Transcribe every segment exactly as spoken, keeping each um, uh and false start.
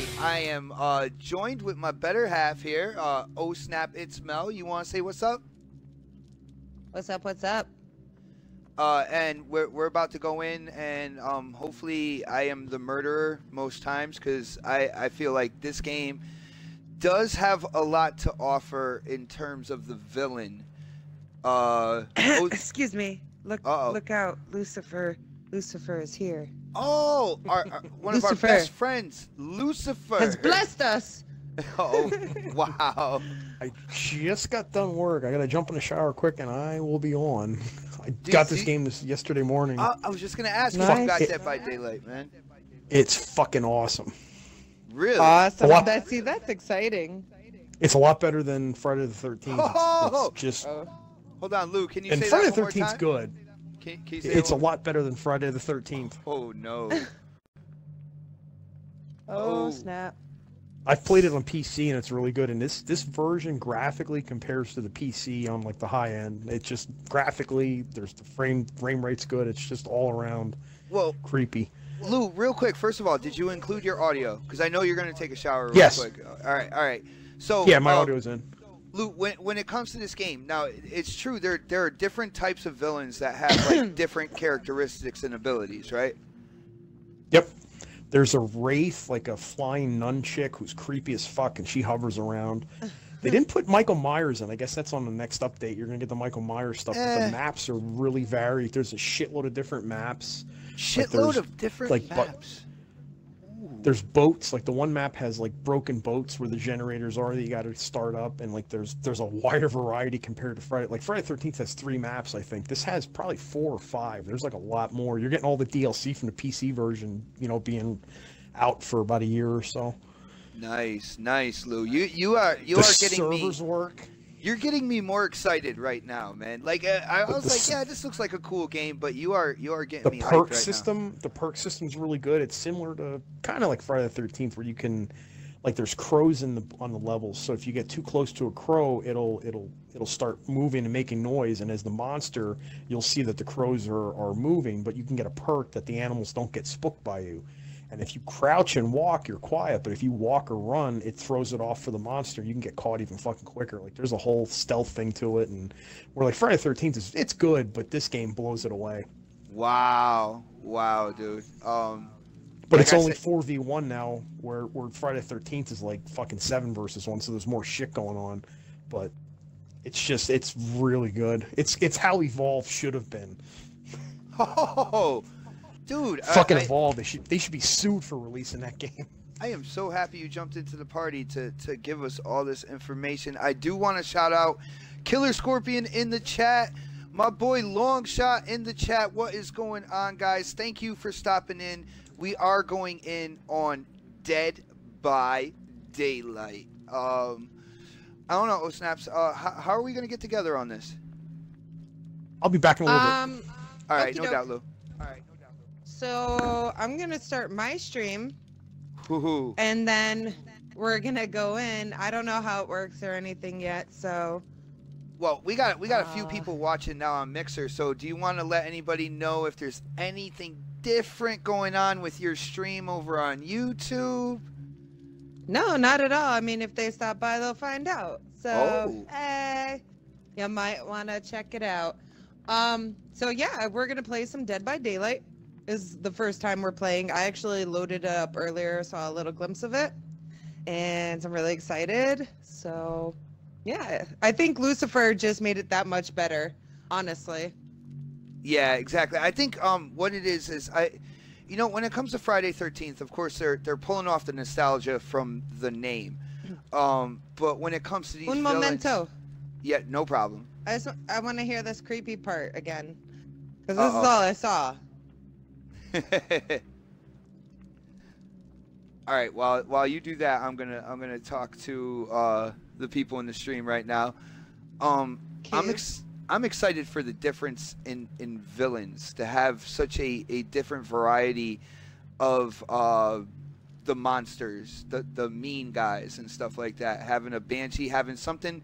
right, I am uh, joined with my better half here. Uh, oh snap, it's Mel. You want to say what's up? What's up, what's up? Uh, and we're, we're about to go in, and um, hopefully I am the murderer most times, because I, I feel like this game does have a lot to offer in terms of the villain. Uh, oh, excuse me. Look, uh-oh. Look out, Lucifer. Lucifer is here. Oh, our, our, one of our best friends, Lucifer, has blessed us. Oh, wow. I just got done work. I got to jump in the shower quick, and I will be on. I Did got this you... game this yesterday morning. Uh, I was just going to ask nice. you got it, Dead by Daylight, man. It's fucking awesome. Really? Awesome. Lot... That, see, that's exciting. It's a lot better than Friday the thirteenth. Oh! It's just... oh. Hold on, Lou. Can you and say Friday that one more time? And Friday the thirteenth's good. Can, can it's a lot better than Friday the thirteenth. Oh, no. Oh, snap. I've played it on P C, and it's really good. And this, this version graphically compares to the P C on, like, the high end. It's just graphically, there's the frame frame rate's good. It's just all around well, creepy. Lou, real quick, first of all, did you include your audio? Because I know you're going to take a shower real yes. quick. All right, all right. So, yeah, my um, audio's in. Lou, when, when it comes to this game, now, it's true, there, there are different types of villains that have, like, different characteristics and abilities, right? Yep. There's a wraith, like a flying nun chick who's creepy as fuck, and she hovers around. They didn't put Michael Myers in. I guess that's on the next update. You're going to get the Michael Myers stuff, eh. But the maps are really varied. There's a shitload of different maps. Shitload like of different like, maps. There's boats, like the one map has like broken boats where the generators are that you got to start up, and like there's there's a wider variety compared to Friday. Like Friday the thirteenth has three maps, I think. This has probably four or five. There's like a lot more. You're getting all the D L C from the P C version, you know, being out for about a year or so. Nice, nice, Lou. You you are you the are getting me. Servers work. You're getting me more excited right now, man. Like uh, I, I was the, like, yeah, this looks like a cool game, but you are you are getting the me perk hyped right system. Now. The perk system's really good. It's similar to kind of like Friday the thirteenth, where you can, like, there's crows in the on the levels. So if you get too close to a crow, it'll it'll it'll start moving and making noise. And as the monster, you'll see that the crows are are moving, but you can get a perk that the animals don't get spooked by you. And if you crouch and walk, you're quiet. But if you walk or run, it throws it off for the monster. You can get caught even fucking quicker. Like, there's a whole stealth thing to it. And we're like, Friday the thirteenth is it's good, but this game blows it away. Wow. Wow, dude. Um, but like it's I only said... four v one now, where, where Friday the thirteenth is like fucking seven versus one. So there's more shit going on. But it's just, it's really good. It's, it's how Evolve should have been. Oh! Dude, fucking I, Evolve. They should, they should be sued for releasing that game. I am so happy you jumped into the party to, to give us all this information. I do want to shout out Killer Scorpion in the chat. My boy Longshot in the chat. What is going on, guys? Thank you for stopping in. We are going in on Dead by Daylight. Um, I don't know, Snaps. Uh, how, how are we going to get together on this? I'll be back in a little um, bit. All right, no doubt, Lou. All right. So I'm gonna start my stream, Woohoo. and then we're gonna go in. I don't know how it works or anything yet. So, well, we got we got uh, a few people watching now on Mixer. So, do you want to let anybody know if there's anything different going on with your stream over on YouTube? No, not at all. I mean, if they stop by, they'll find out. So, oh. hey, you might wanna check it out. Um, so yeah, we're gonna play some Dead by Daylight. Is the first time we're playing. I actually loaded it up earlier, saw a little glimpse of it, and I'm really excited. So, yeah, I think Lucifer just made it that much better, honestly. Yeah, exactly. I think um, what it is is I, you know, when it comes to Friday thirteenth, of course they're they're pulling off the nostalgia from the name, um, but when it comes to these Un momento. Villains, yeah, no problem. I just I want to hear this creepy part again, because this Uh-oh. is all I saw. All right, while while you do that, I'm gonna I'm gonna talk to uh, the people in the stream right now. Um, I'm ex I'm excited for the difference in in villains, to have such a a different variety of uh, the monsters, the the mean guys and stuff like that. Having a banshee, having something,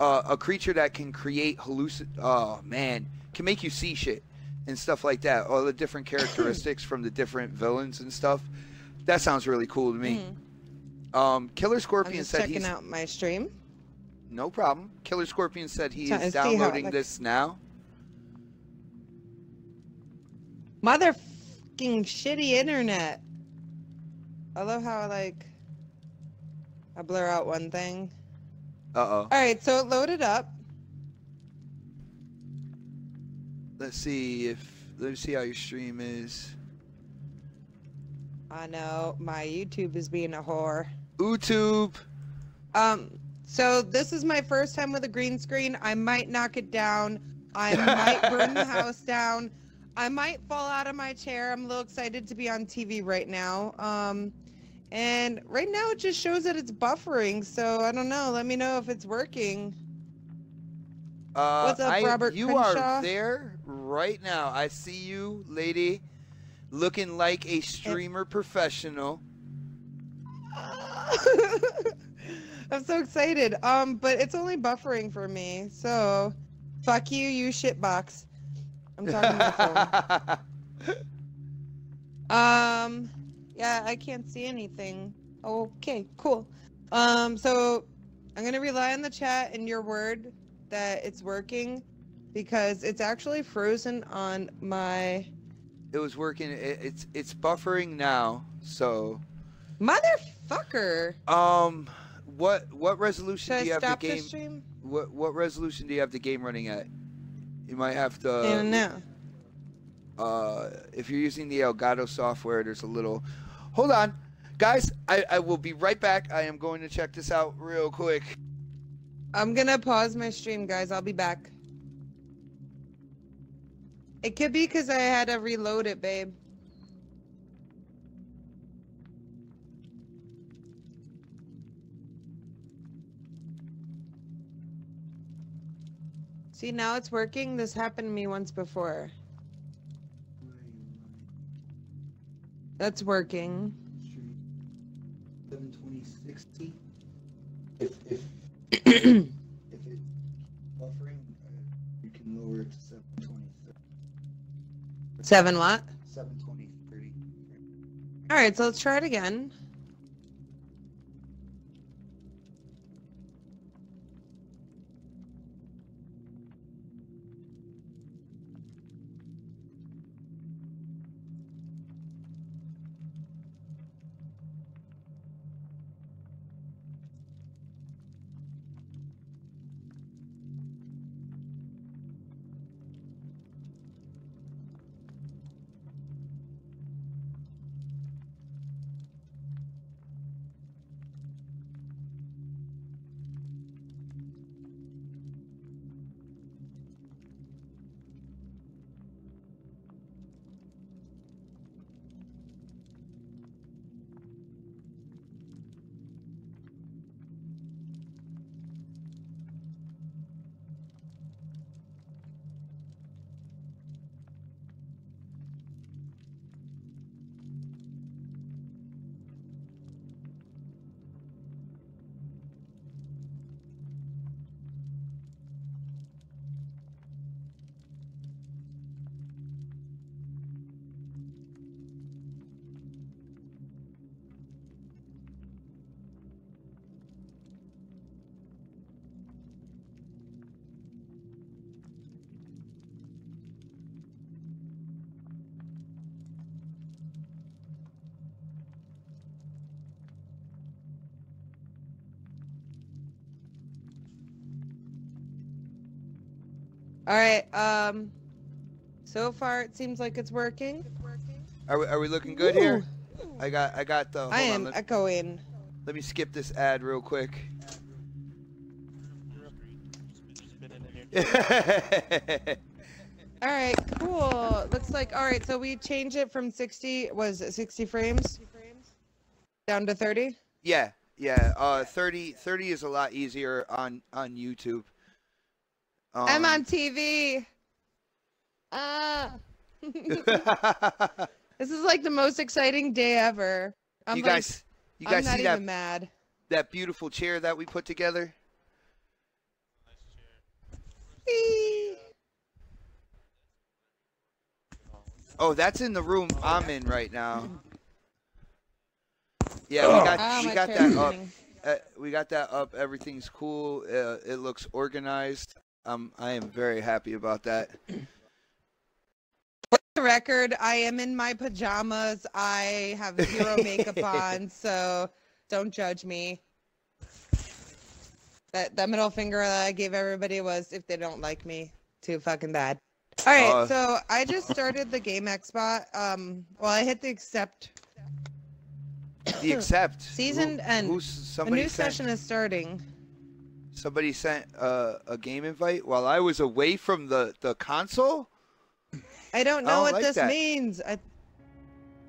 uh, a creature that can create hallucin. Oh man, can make you see shit. And stuff like that, all the different characteristics from the different villains and stuff. That sounds really cool to me. Mm. Um, Killer Scorpion I'm just said checking he's checking out my stream. No problem. Killer Scorpion said he is downloading this now. Motherfucking shitty internet. I love how like I blur out one thing. Uh oh. All right, so it loaded up. Let's see if let me see how your stream is. I know my YouTube is being a whore. YouTube. Um. So this is my first time with a green screen. I might knock it down. I might burn the house down. I might fall out of my chair. I'm a little excited to be on T V right now. Um, and right now it just shows that it's buffering. So I don't know. Let me know if it's working. Uh, What's up, I, Robert You Crenshaw? Are there right now. I see you, lady, looking like a streamer and professional. I'm so excited. Um, but it's only buffering for me. So, fuck you, you shitbox. I'm talking about phone. Um, yeah, I can't see anything. Okay, cool. Um, so I'm gonna rely on the chat and your word that it's working, because it's actually frozen on my. It was working. It, it's it's buffering now. So. Motherfucker. Um. What what resolution Should do you I have stop the game? The stream? What what resolution do you have the game running at? You might have to. I don't know. Uh, if you're using the Elgato software, there's a little. Hold on, guys. I I will be right back. I am going to check this out real quick. I'm gonna pause my stream, guys. I'll be back. It could be because I had to reload it, babe. See, now it's working. This happened to me once before. That's working. seven twenty sixty. If, if, if it's buffering, you can lower it to seven twenty thirty. seven what? seven twenty thirty. All right, so let's try it again. All right, um, so far it seems like it's working. It's working. Are we, are we looking good Ooh. Here? I got, I got the, hold I am on, let, echoing. Let me skip this ad real quick. All right, cool. Looks like, all right, so we changed it from sixty, was it sixty frames? Down to thirty? Yeah, yeah, uh, thirty, thirty is a lot easier on, on YouTube. Um, I'm on T V. Uh, this is like the most exciting day ever. I'm you like, guys, you guys I'm not see even that, mad. That beautiful chair that we put together? Nice chair. Oh, that's in the room oh, I'm yeah. in right now. Yeah, we got, oh, we got that up. Uh, we got that up. Everything's cool. Uh, it looks organized. Um, I am very happy about that. For the record, I am in my pajamas. I have zero makeup on, so don't judge me. That that middle finger that I gave everybody was, if they don't like me, too fucking bad. All right, uh, so I just started the game Xbox. Um, well, I hit the accept. The accept. Season and a new session is starting. Somebody sent uh, a game invite while I was away from the the console. I don't know what this means. I...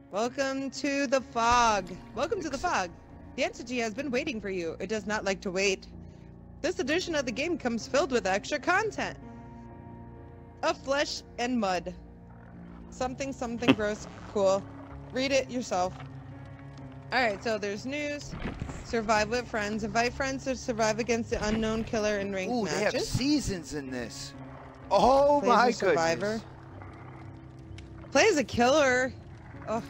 Welcome to the fog. Welcome to the fog. The entity has been waiting for you. It does not like to wait. This edition of the game comes filled with extra content of flesh and mud. Something, something gross. Cool. Read it yourself. Alright, so there's news. Survive with friends. Invite friends to survive against the unknown killer in ranked Ooh, matches. Ooh, they have seasons in this. Oh Plays my survivor. Goodness. Play as a killer. Oh.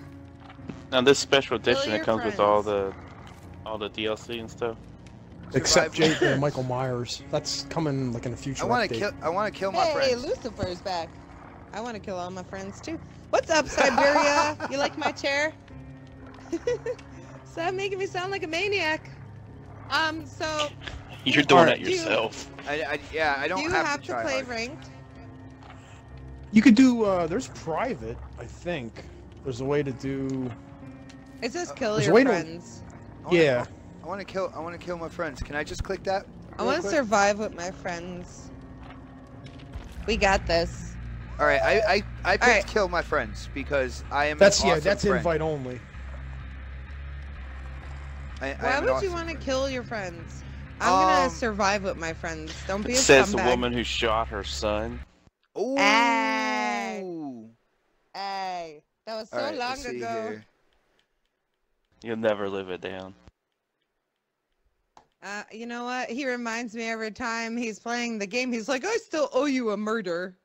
Now this special edition, it comes friends. with all the all the D L C and stuff. Except Jake and Michael Myers. That's coming like in the future. I want to kill. I want to kill my hey, friends. Hey, Lucifer's back. I want to kill all my friends too. What's up, Siberia? You like my chair? Stop making me sound like a maniac. Um. So. You're doing that yourself. You, I, I, yeah, I don't. Do you have, have to, to play hard. ranked? You could do. Uh, there's private. I think there's a way to do. It says kill uh, your friends. To... Yeah. I want to kill. I want to kill my friends. Can I just click that? I want to survive with my friends. We got this. All right. I I I picked right. kill my friends because I am. That's an awesome yeah. That's friend. invite only. I, Why I would awesome you want to kill your friends? I'm um, gonna survive with my friends. Don't be a scumbag. Says the woman who shot her son. Ooh. Hey. Hey. That was so right, long ago. Here. You'll never live it down. Uh, you know what? He reminds me every time he's playing the game. He's like, I still owe you a murder.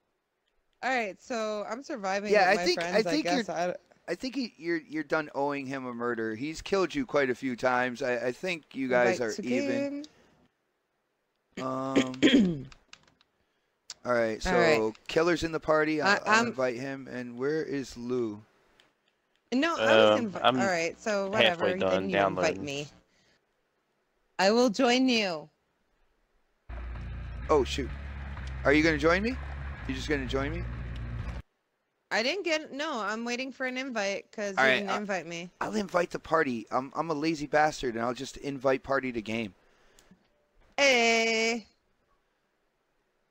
All right, so I'm surviving yeah, with I my think, friends, I, I think guess. You're... I... I think he, you're you're done owing him a murder. He's killed you quite a few times. I, I think you guys right, are even. Um. All right. So all right. Killer's in the party. I, I, I'll I'm... invite him. And where is Lou? No, I was um, invited. All right. So whatever. Halfway done, then you invite me. I will join you. Oh shoot! Are you gonna join me? You're just gonna join me? I didn't get no. I'm waiting for an invite because right, you didn't I'll, invite me. I'll invite the party. I'm I'm a lazy bastard, and I'll just invite party to game. Hey.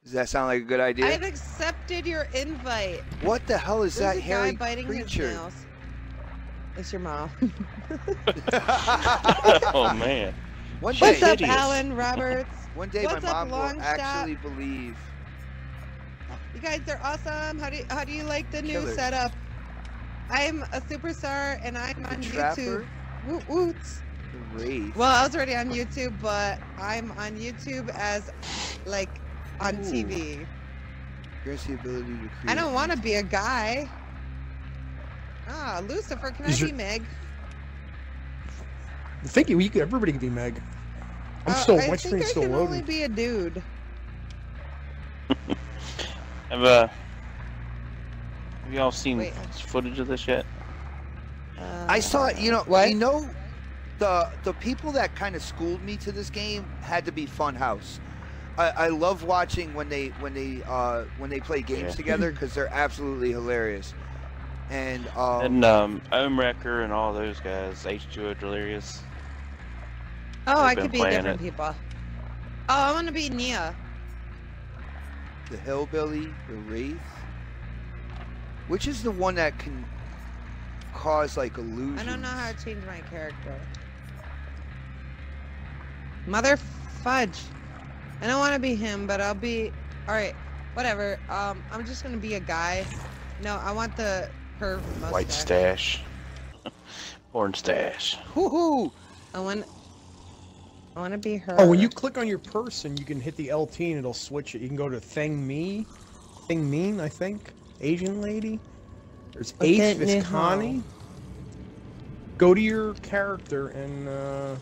Does that sound like a good idea? I've accepted your invite. What the hell is There's that hairy guy biting creature? His nails. It's your mom. Oh man. One day, What's up, hideous. Alan Roberts? One day What's my up, mom will stop? actually believe. You guys are awesome. How do you, how do you like the new Killers. setup? I'm a superstar and I'm on YouTube. Woot woot. Great. Well, I was already on YouTube, but I'm on YouTube as like on Ooh. T V. Here's the ability to create. I don't want to be a guy. Ah, Lucifer, can Is I be your... Meg? I think you, you could, everybody can be Meg. I'm uh, still, I my screen's still loading. I think I can only be a dude. Have, uh, have y'all seen Wait, footage of this yet? Uh, I saw it, you know, what? I know the the people that kind of schooled me to this game had to be Funhouse. I, I love watching when they when they uh, when they play games yeah. together because they're absolutely hilarious. And um, and um, Ohmwrecker and all those guys, H two O Delirious. Oh, I could be different it. people. Oh, I want to be Nia. The Hillbilly, the Wraith. Which is the one that can cause like illusions? I don't know how to change my character. Mother fudge. I don't want to be him, but I'll be. Alright, whatever. Um, I'm just going to be a guy. No, I want the curve mustache. White stash. Orange stash. Woohoo! I want. I want to be her. Oh, when you click on your person, you can hit the L T and it'll switch it. You can go to Thing Me, Thing Mean, I think. Asian lady. There's H. It's Connie. Go to your character and, uh... Oh,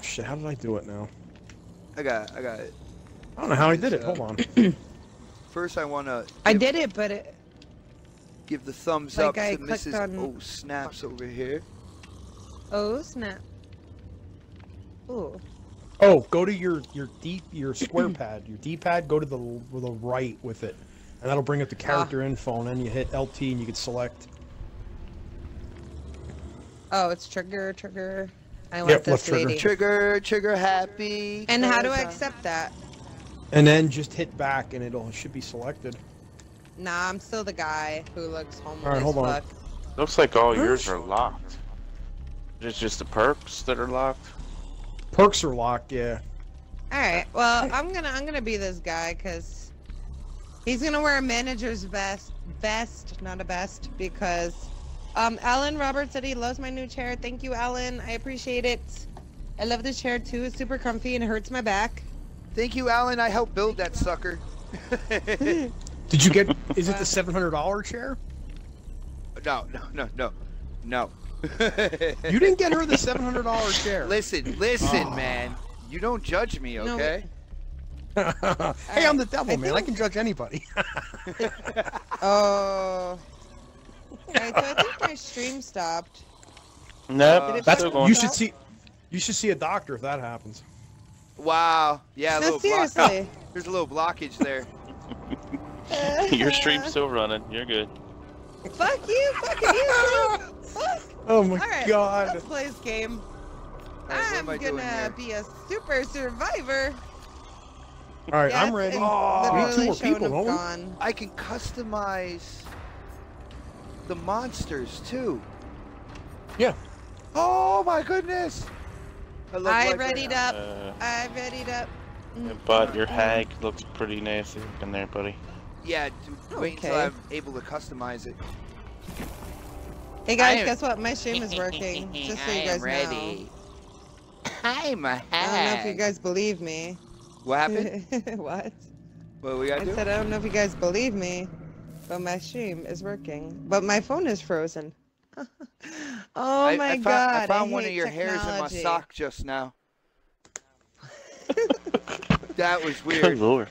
shit, how did I do it now? I got it, I got it. I don't know how I did it, hold on. First I wanna... Give, I did it, but it... Give the thumbs like up I to Missus On... Oh Snaps over here. Oh Snap. Ooh. Oh, go to your, your, D, your square pad. Your D-pad, go to the, the right with it. And that'll bring up the character ah. info, and then you hit L T and you can select. Oh, it's trigger, trigger. I want yep, this lady. Trigger, trigger happy. And how do I accept that? And then just hit back and it'll it should be selected. Nah, I'm still the guy who looks homeless. All right, hold on. Looks like all perks? Yours are locked. It's just the perks that are locked. Perks are locked, yeah. All right. Well, I'm gonna I'm gonna be this guy because he's gonna wear a manager's vest, vest, not a vest, because um Alan Roberts said he loves my new chair. Thank you, Alan. I appreciate it. I love this chair too. It's super comfy and it hurts my back. Thank you, Alan. I helped build that sucker. Did you get? Is it the seven hundred dollar chair? No, no, no, no, no. You didn't get her the seven hundred dollar chair. Listen, listen, oh. man. You don't judge me, okay? No, but... hey, I'm the devil, I man. Think... I can judge anybody. Oh. Okay, so I think my stream stopped. No, uh, that's you should see. You should see a doctor if that happens. Wow. Yeah, a no, little seriously. Oh, there's a little blockage there. Your stream's still running. You're good. Fuck you. Fucking you. Fuck. Oh my right, god. Let's play this game. Right, I'm gonna be a super survivor. Alright, yes, I'm ready. Oh, two more people, gone. I can customize the monsters too. Yeah. Oh my goodness. I, I readied up. Uh, I readied up. Yeah, but your hag looks pretty nasty in there, buddy. Yeah, dude, wait okay. until I'm able to customize it. Hey guys, I'm... guess what? My stream is working. Just so you guys ready. know. I'm a hag. I don't know if you guys believe me. What happened? What? What we gotta I do? said I don't know if you guys believe me, but my stream is working. But my phone is frozen. Oh I, my I found, god! I found I one of your technology. hairs in my sock just now. That was weird. Good lord.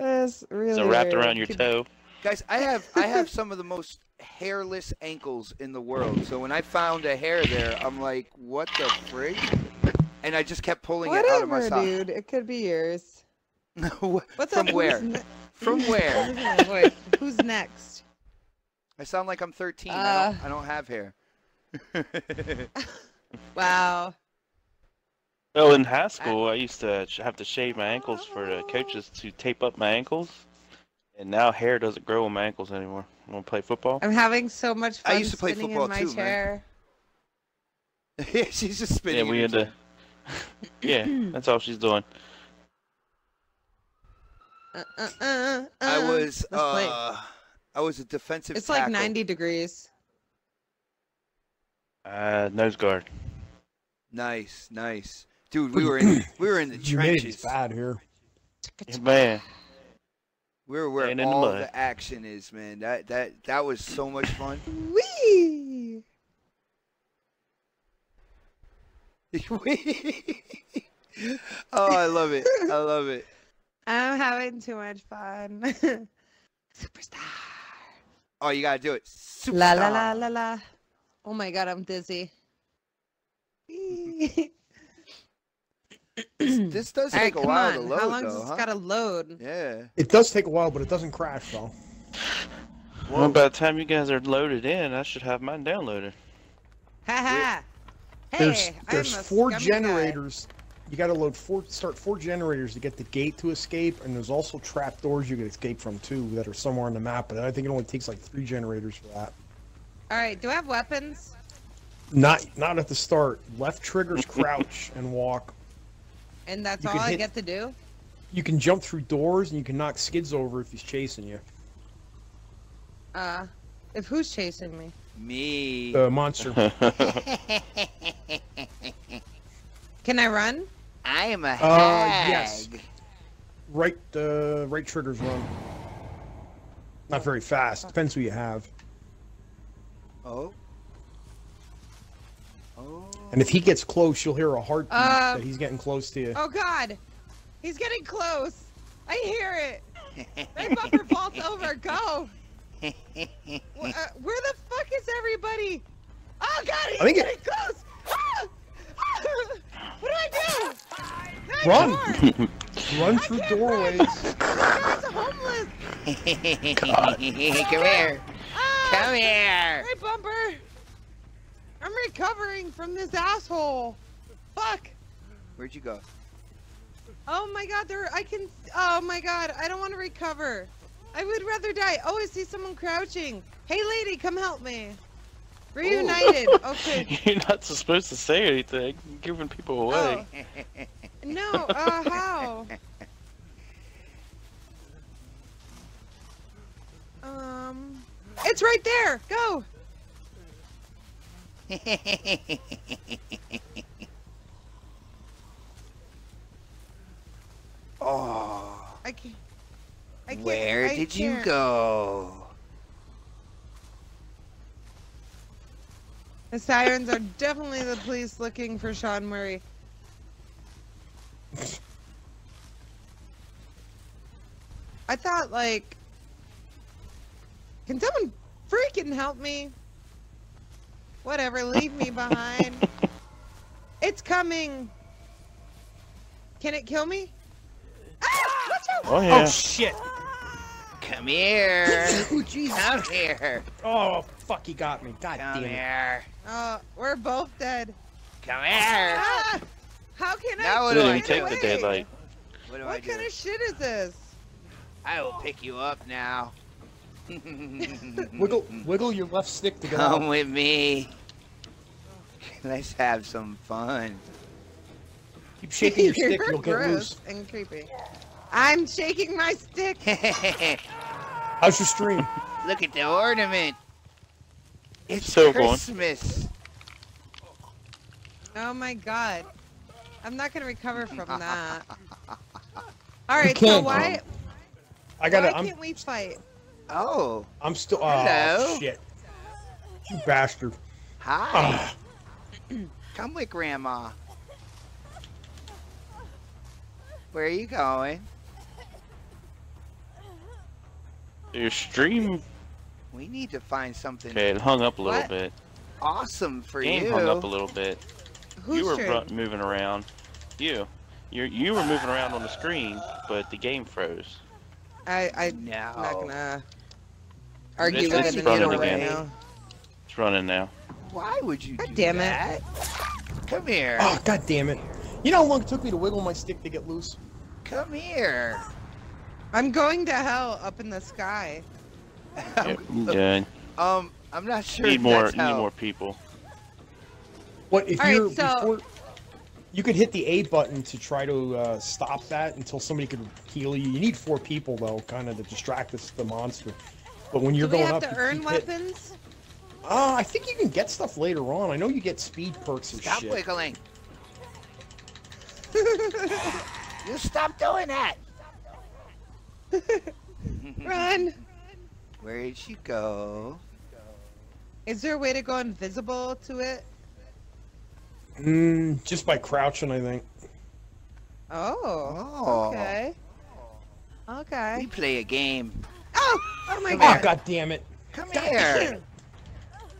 That's really. So wrapped weird. around your toe. Guys, I have I have some of the most hairless ankles in the world. So when I found a hair there, I'm like, what the frig? And I just kept pulling Whatever, it out of my sock. Dude, it could be yours. What's From up? where? From where? Who's next? I sound like I'm thirteen. Uh, I, don't, I don't have hair. Wow. Well, in high school, I... I used to have to shave my ankles for the coaches to tape up my ankles. And now hair doesn't grow on my ankles anymore. I want to play football. I'm having so much fun I used to play spinning football in my too, chair. Man. Yeah, she's just spinning. Yeah, we had to... Yeah, that's all she's doing. Uh, uh, uh, uh, I was... Uh... I was a defensive It's tackle. Like ninety degrees. Uh, nose guard. Nice, nice. Dude, we were in we were in the trenches. It's bad here. Yeah, man. We were where all the, the action is, man. That that that was so much fun. Wee. Oh, I love it. I love it. I'm having too much fun. Superstar. Oh, you gotta do it. Superstar. La la la la la. Oh my god, I'm dizzy. this, this does take right, a while on. to load, How long though, does this huh? gotta load? Yeah. It does take a while, but it doesn't crash, though. Well, well, by the time you guys are loaded in, I should have mine downloaded. Haha. Hey, there's there's I'm four generators. Guy. You gotta load four, start four generators to get the gate to escape, and there's also trap doors you can escape from too that are somewhere on the map. But I think it only takes like three generators for that. All right, do I have weapons? Not, not at the start. Left triggers crouch and walk. And that's you all I hit, get to do. You can jump through doors, and you can knock Skids over if he's chasing you. Uh, if who's chasing me? Me. The monster. Can I run? I am a hag. Uh, yes. Right, uh, right triggers run. Not very fast. Depends who you have. Oh. And if he gets close, you'll hear a heartbeat uh, that he's getting close to you. Oh God, he's getting close. I hear it. That bumper falls over. Go. Where, uh, where the fuck is everybody? Oh God, he's getting it... close. Ah! Ah! What do I do? That Run! Door. Run through doorways. Run. That's homeless. God. Come here. Ah, Come here. Hey, Bumper. I'm recovering from this asshole. Fuck. Where'd you go? Oh my God, there. I can. Oh my God, I don't want to recover. I would rather die. Oh, I see someone crouching. Hey, lady, come help me. Reunited. Ooh. Okay. You're not supposed to say anything. You're giving people away. Oh. No. Uh, how? Um. It's right there. Go. Oh. I can't. I can't. Where I did can't. you go? The sirens are definitely the police looking for Sean Murray. I thought, like, can someone freaking help me? Whatever, leave me behind. It's coming. Can it kill me? Ah, what's your... oh, yeah. Oh, shit. Come here. Oh, Jesus. Come here. Oh, fuck, he got me. God Come damn it. Here. Uh, we're both dead. Come here. Ah, how can now I what do I take away? the daylight? What, do what I do? kind of shit is this? I will pick you up now. Wiggle, wiggle your left stick to go. Come with me. Let's have some fun. Keep shaking your stick, you'll get loose. And creepy. I'm shaking my stick. How's your stream? Look at the ornament. It's so Christmas. Gone. Oh my God. I'm not gonna recover from that. All right. So why? I gotta. Why can't I'm... we fight? Oh. I'm still. Oh Hello. shit. You bastard. Hi. Oh. Come with Grandma. Where are you going? Your stream. We need to find something. Okay, it hung up a little what? bit. Awesome for Game you. Hung up a little bit. Who's you were stream? moving around. You, you, you were moving around on the screen, but the game froze. I, I'm no. not gonna argue with it anymore right now. It's running now. Why would you? God do damn that? it! Come here. Oh God damn it! You know how long it took me to wiggle my stick to get loose? Come here. I'm going to hell up in the sky. Yep, I'm done. Um, I'm not sure. Need if more, that's how. need more people. What if All you're? Right, so... before, you could hit the A button to try to uh, stop that until somebody could heal you. You need four people though, kind of to distract this the monster. But when you're Do going we have up, to you earn weapons. Hit... Uh, I think you can get stuff later on. I know you get speed perks and stop shit. Stop wiggling. You stop doing that. Run. Where did she go? Is there a way to go invisible to it? Mm, just by crouching, I think. Oh. Okay. Okay. We play a game. Oh! Oh my Come God! Oh, God damn it! Come God here. here!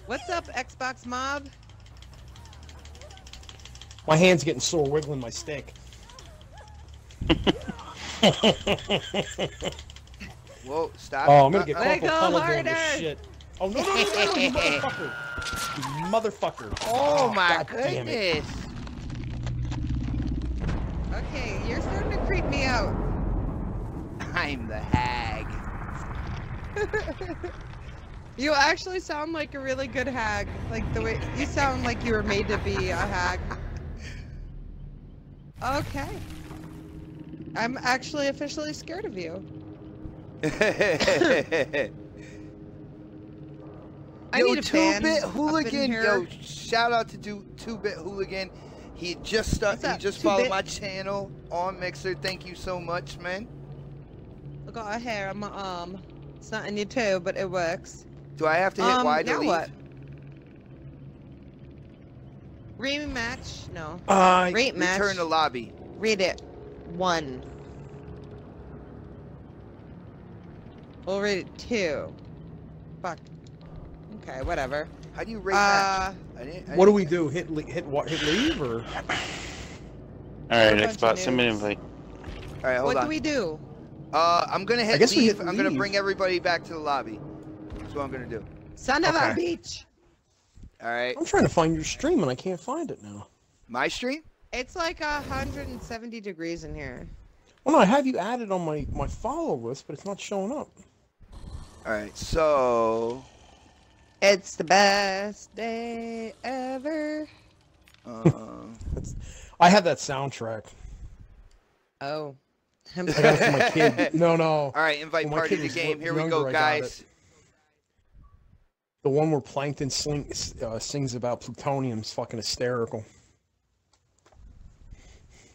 What's up, Xbox mob? My hand's getting sore wiggling my stick. Whoa, stop. Oh, I'm gonna get uh, crumpled on this shit. Oh, no, no, no, no, no, you motherfucker. You motherfucker. Oh, oh my God goodness. Okay, you're starting to creep me out. I'm the hag. You actually sound like a really good hag. Like the way you sound like you were made to be a hag. Okay. I'm actually officially scared of you. I yo, need a two-bit hooligan. Yo, shout out to do two-bit hooligan. He just started. He just followed my channel on Mixer. Thank you so much, man. I got a hair on my arm. It's not in your toe, but it works. Do I have to hit um, Y to leave? What? Rematch? No. Uh, Rate match. Return to lobby. Read it. One. We'll rate it two. Fuck. Okay, whatever. How do you rate uh, that? What do we do? Hit hit hit leave or? All right, Xbox, send me an invite. All right, hold on. What do we do? Uh, I'm gonna hit leave. I'm gonna bring everybody back to the lobby. That's what I'm gonna do. Son of a bitch. All right. I'm trying to find your stream and I can't find it now. My stream? It's like one hundred seventy degrees in here. Well, no, I have you added on my my follow list, but it's not showing up. All right, so. It's the best day ever. Uh, I have that soundtrack. Oh. I'm I got it for my kid. No, no. All right, invite well, party to game. Here we go, guys. The one where Plankton sling, uh, sings about plutonium is fucking hysterical.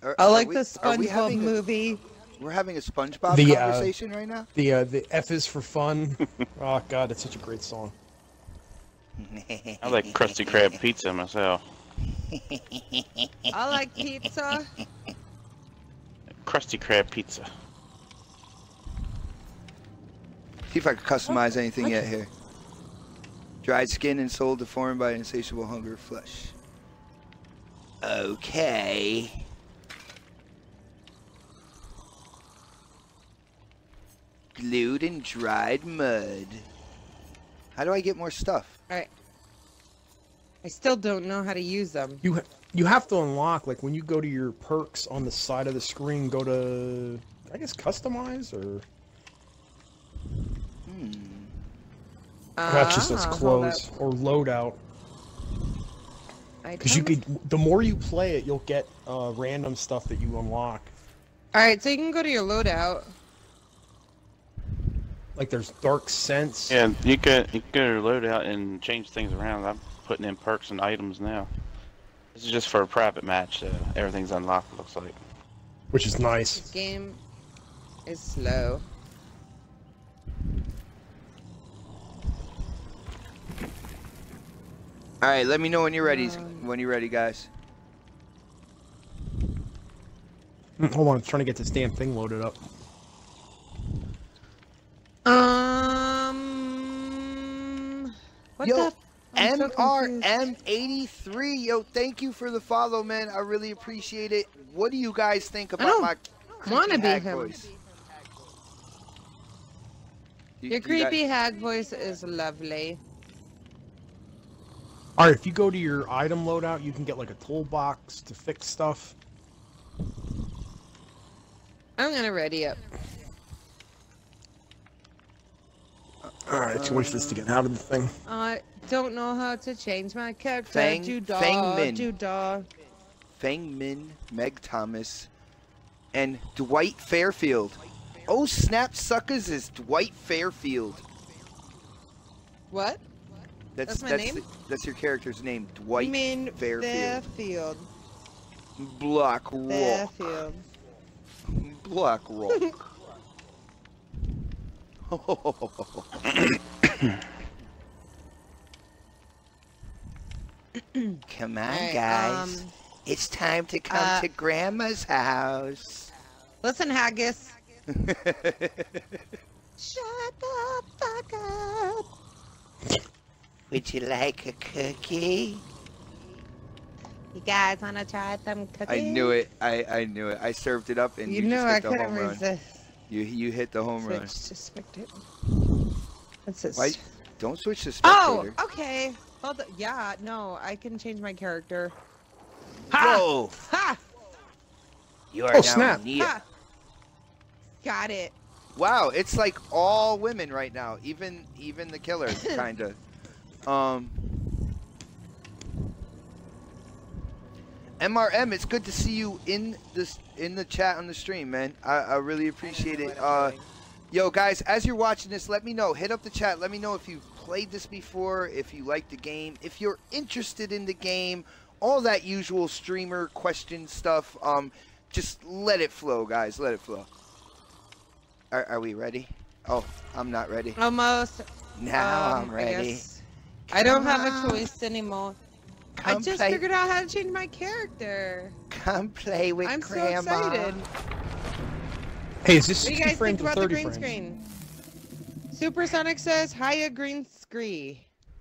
Are, I like we, the SpongeBob we movie. A, we're having a SpongeBob the, conversation uh, right now? The, uh, the F is for fun. Oh, God, it's such a great song. I like Krusty Krab pizza myself. I like pizza. Krusty Krab pizza. See if I could customize oh, anything yet here. Dried skin and soul deformed by an insatiable hunger of flesh. Okay. Glued and dried mud. How do I get more stuff? All right. I still don't know how to use them. You ha you have to unlock, like when you go to your perks on the side of the screen, go to, I guess, customize or. Hmm. Uh, That's just as clothes or loadout. Because you could, the more you play it, you'll get uh, random stuff that you unlock. All right, so you can go to your loadout. Like there's dark scents. Yeah, you can you can load out and change things around. I'm putting in perks and items now. This is just for a private match, so everything's unlocked. Looks like, which is nice. This game is slow. All right, let me know when you're ready. Um, when you're ready, guys. Hold on, I'm trying to get this damn thing loaded up. Um. What yo, the? M R M eighty-three. Yo, thank you for the follow, man. I really appreciate it. What do you guys think about my creepy hag him. voice? You, your creepy you guys... hag voice is lovely. All right, if you go to your item loadout, you can get like a toolbox to fix stuff. I'm gonna ready up. Alright, so wait for this to get out of the thing. I don't know how to change my character. Fang, Judah, Fangmin. Judah. Fangmin, Meg Thomas, and Dwight Fairfield. Oh, snap suckers is Dwight Fairfield. What? That's, that's my that's name? The, that's your character's name, Dwight you mean Fairfield. Fairfield. Block rock. Fairfield. Block rock. Come on, right, guys. Um, it's time to come uh, to Grandma's house. Listen, Haggis. Shut the fuck up. Would you like a cookie? You guys want to try some cookies? I knew it. I, I knew it. I served it up and you, you just hit the home run. You knew I couldn't resist. You you hit the home switch run. Suspected. What's this? Why? Don't switch to spectator. Oh, okay. Well, the, yeah, no, I can change my character. Ha! Whoa! Ha! You are oh, now snap. Ha! Got it. Wow, it's like all women right now, even even the killer, kinda. um. M R M, it's good to see you in this in the chat on the stream, man. I, I really appreciate I it. Uh, yo, guys, as you're watching this, let me know. Hit up the chat. Let me know if you've played this before, if you like the game, if you're interested in the game, all that usual streamer question stuff. Um, just let it flow, guys. Let it flow. Are, are we ready? Oh, I'm not ready. Almost. Now um, I'm ready. I, I don't on. have a choice anymore. Come I just play. figured out how to change my character. Come play with I'm Grandma. I'm so excited. Hey, is this sixty frames? What do you guys think about the green frames? Screen? Supersonic says, hiya, green screen.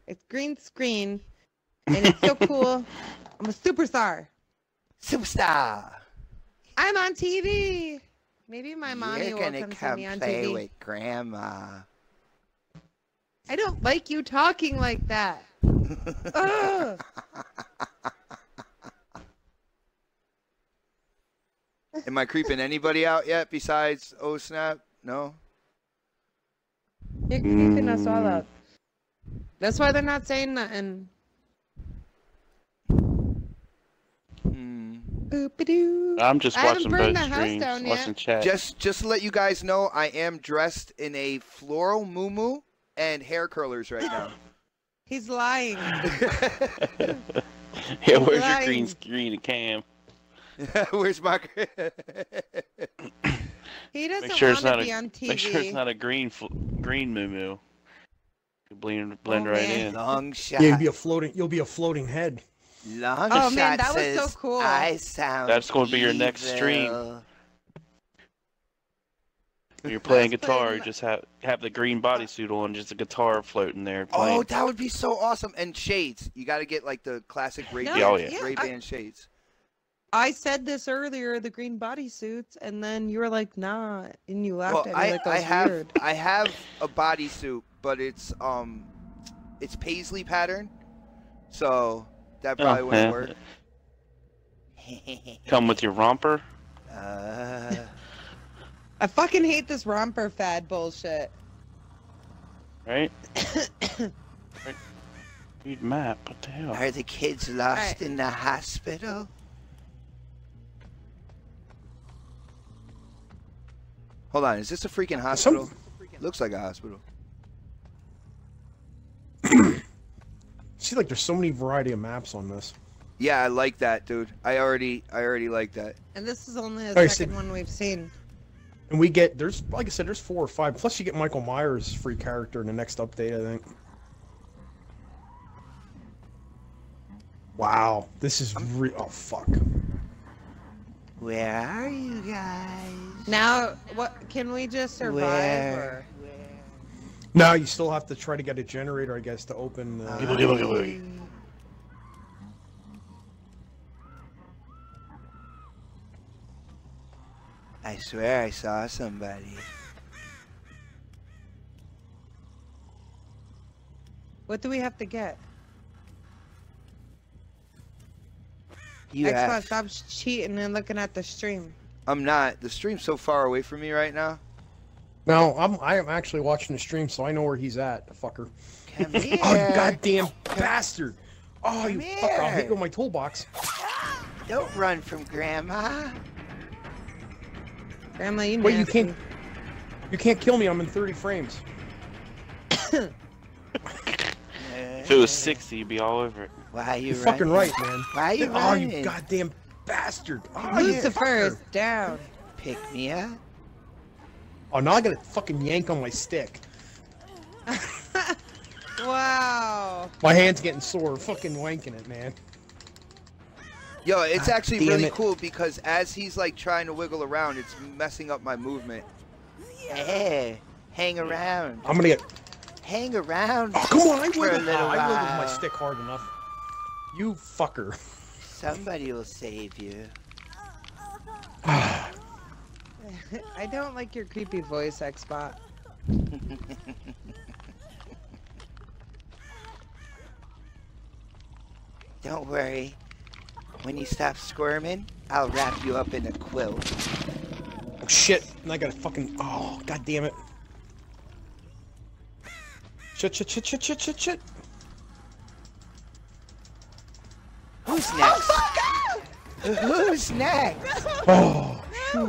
It's green screen, and it's so cool. I'm a superstar. Superstar. I'm on T V. Maybe my mommy will come, come see me on T V. You're gonna come play with Grandma. I don't like you talking like that. Ugh. Am I creeping anybody out yet besides Oh Snap? No? You're creeping us all out. That's why they're not saying nothing. Mm. I'm just I watching both streams, watching chat. Just, just to let you guys know, I am dressed in a floral muumuu and hair curlers right now. He's lying. Yeah, where's lying. your green screen, Cam? Where's my? He doesn't sure want to be a, on T V. Make sure it's not a green green muumuu. Blend blend oh, right man. in. Long shot. Yeah, you'll be a floating. You'll be a floating head. Long oh, shot man, that says, was so cool. I sound. That's going to be your next stream. When you're playing guitar, playing... you just have have the green bodysuit on, just a guitar floating there. Playing. Oh, that would be so awesome! And shades. You got to get like the classic Ray no, Band, yeah, yeah. Ray Band I... shades. I said this earlier, the green bodysuits, and then you were like, nah, and you laughed well, at me I, like that was I have, weird. I have a bodysuit, but it's, um, it's paisley pattern, so that probably oh, wouldn't work. Come with your romper? Uh... I fucking hate this romper fad bullshit. Right? Right. Dude, map, what the hell? Are the kids lost right. in the hospital? Hold on, is this a freaking hospital? Some... Looks like a hospital. See, like there's so many variety of maps on this. Yeah, I like that, dude. I already, I already like that. And this is only the right, second so... one we've seen. And we get there's, like I said, there's four or five. Plus, you get Michael Myers' free character in the next update, I think. Wow, this is real. Oh fuck. Where are you guys? Now, what can we just survive? Where? Or... Where? No, you still have to try to get a generator, I guess, to open. The... Um... I swear I saw somebody. What do we have to get? You Xbox, have... stop cheating and looking at the stream. I'm not. The stream's so far away from me right now. No, I'm. I am actually watching the stream, so I know where he's at. The fucker. Come here. Oh, you goddamn Come. bastard! Oh, Come you here. fucker! I'll hit you with my toolbox. Don't run from Grandma. Grandma, you. Wait, nasty. you can't. You can't kill me. I'm in thirty frames. If it was sixty, you'd be all over it. Why are you You're fucking right, man. Why are you Oh, running? you goddamn bastard. Oh, Lucifer is down. Pick me up. Oh, now I gotta fucking yank on my stick. Wow. My hand's getting sore. Fucking wanking it, man. Yo, it's actually ah, really it. cool because as he's like trying to wiggle around, it's messing up my movement. Hey, hang around. I'm gonna get... Hang around. Oh, come on, I wiggled my stick hard enough. You fucker. Somebody will save you. I don't like your creepy voice, Xbox. Don't worry. When you stop squirming, I'll wrap you up in a quilt. Oh, shit. And I gotta fucking... Oh, god damn it. Shit, shit, shit, shit, shit, shit, shit. Who's next? Oh, fuck out! Who's next? No. Oh, no.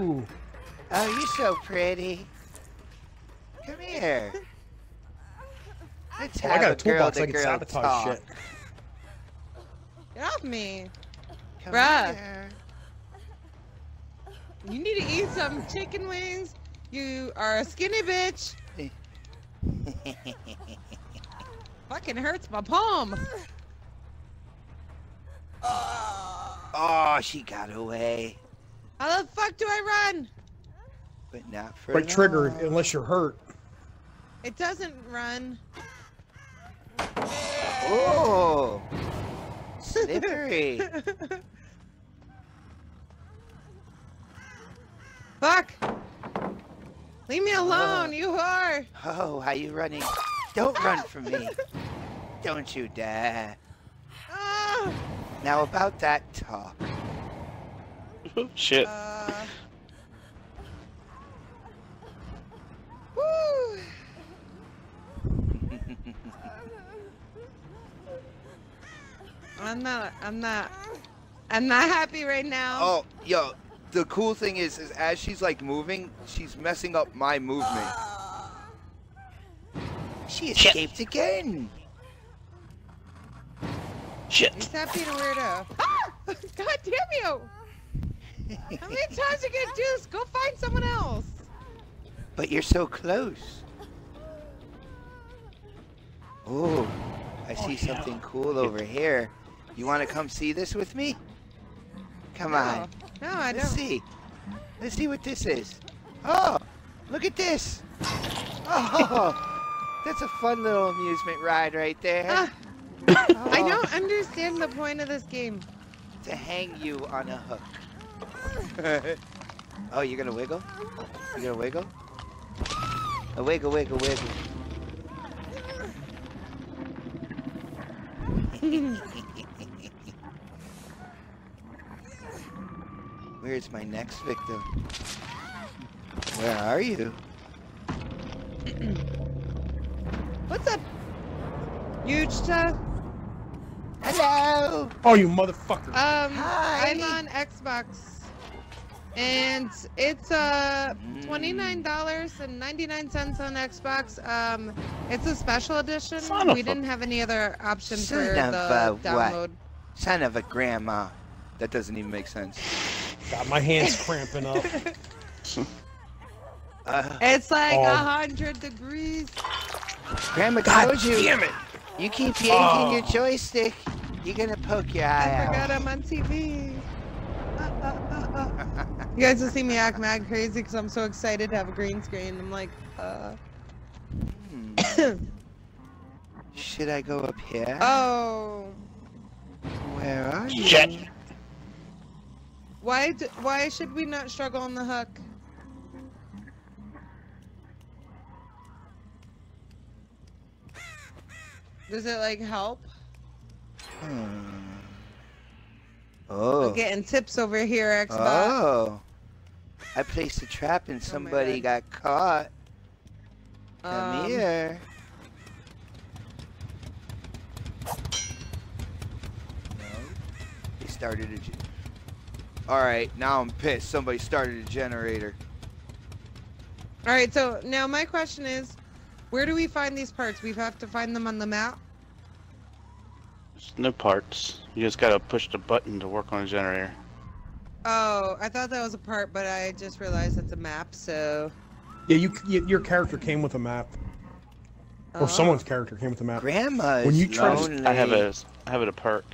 Oh, you're so pretty. Come here. Let's oh, have I got a, a toolbox girl I can sabotage talk. shit. Get off me. Come Bruh. Here. You need to eat some chicken wings. You are a skinny bitch. Fucking hurts my palm. Oh, she got away. How the fuck do I run? But not for But trigger, unless you're hurt. It doesn't run. Oh! Slippery! Fuck! Leave me alone, oh. you whore! Oh, how you running? Don't run from me! Don't you dare! Oh. Now about that talk. Shit. Uh... Woo! I'm not, I'm not, I'm not happy right now. Oh, yo, the cool thing is, is as she's like moving, she's messing up my movement. She escaped Shit. again. Shit. You stop being a weirdo. Ah! God damn you. How many times are you gonna do this? Go find someone else. But you're so close. Oh, I see oh, yeah. something cool over here. You want to come see this with me? Come no. on. No, I Let's don't. Let's see. Let's see what this is. Oh, look at this. Oh, that's a fun little amusement ride right there. Uh, oh. I don't understand the point of this game. To hang you on a hook. Oh, you're going to wiggle? You're going to wiggle? A wiggle, wiggle, wiggle. Where's my next victim? Where are you? What's up? Huge stuff? Hello! Oh, you motherfucker! Um, Hi. I'm on Xbox. And it's uh, twenty-nine dollars and ninety-nine cents on Xbox. Um, it's a special edition. Son we didn't have any other option Son for of the a download. What? Son of a grandma. That doesn't even make sense. God, my hand's cramping up. uh, it's like a um, hundred degrees. Grandma God told you. Damn it! You keep yanking uh, your joystick. You're gonna poke your eye out. I forgot I'm on T V. Uh, uh, uh, uh. You guys will see me act mad crazy because I'm so excited to have a green screen. I'm like, uh. Hmm. Should I go up here? Oh. Where are you? Shit. Why do, why should we not struggle on the hook? Does it like help? Hmm. Oh. I'm getting tips over here, Xbox. Oh. I placed a trap and somebody oh got caught. Come um. here. No. They started a. Alright, now I'm pissed. Somebody started a generator. Alright, so now my question is, where do we find these parts? We have to find them on the map? There's no parts. You just gotta push the button to work on a generator. Oh, I thought that was a part, but I just realized it's a map, so... Yeah, you, you your character came with a map. Oh. Or someone's character came with a map. Grandma's when you try lonely. To... I have a, I have it a perk.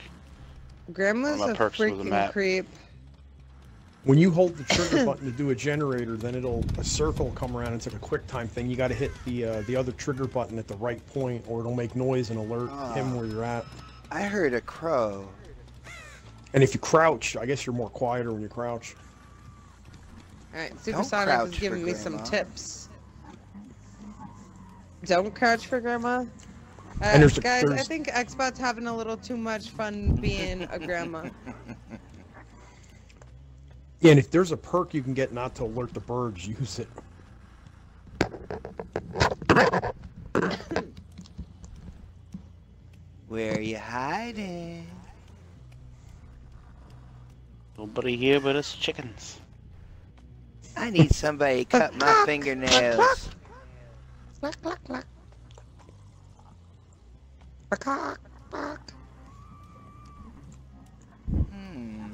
Grandma's a freaking creep. When you hold the trigger button to do a generator, then it'll a circle come around. It's like a quick time thing. You got to hit the uh, the other trigger button at the right point, or it'll make noise and alert oh, him where you're at. I heard a crow. And if you crouch, I guess you're more quieter when you crouch. All right, Supersonic is giving me some tips. Don't crouch for Grandma. Uh, and there's guys, a, there's... I think Xbox having a little too much fun being a grandma. Yeah, and if there's a perk you can get not to alert the birds, use it. Where are you hiding? Nobody here but us chickens. I need somebody to cut my fingernails. Hmm.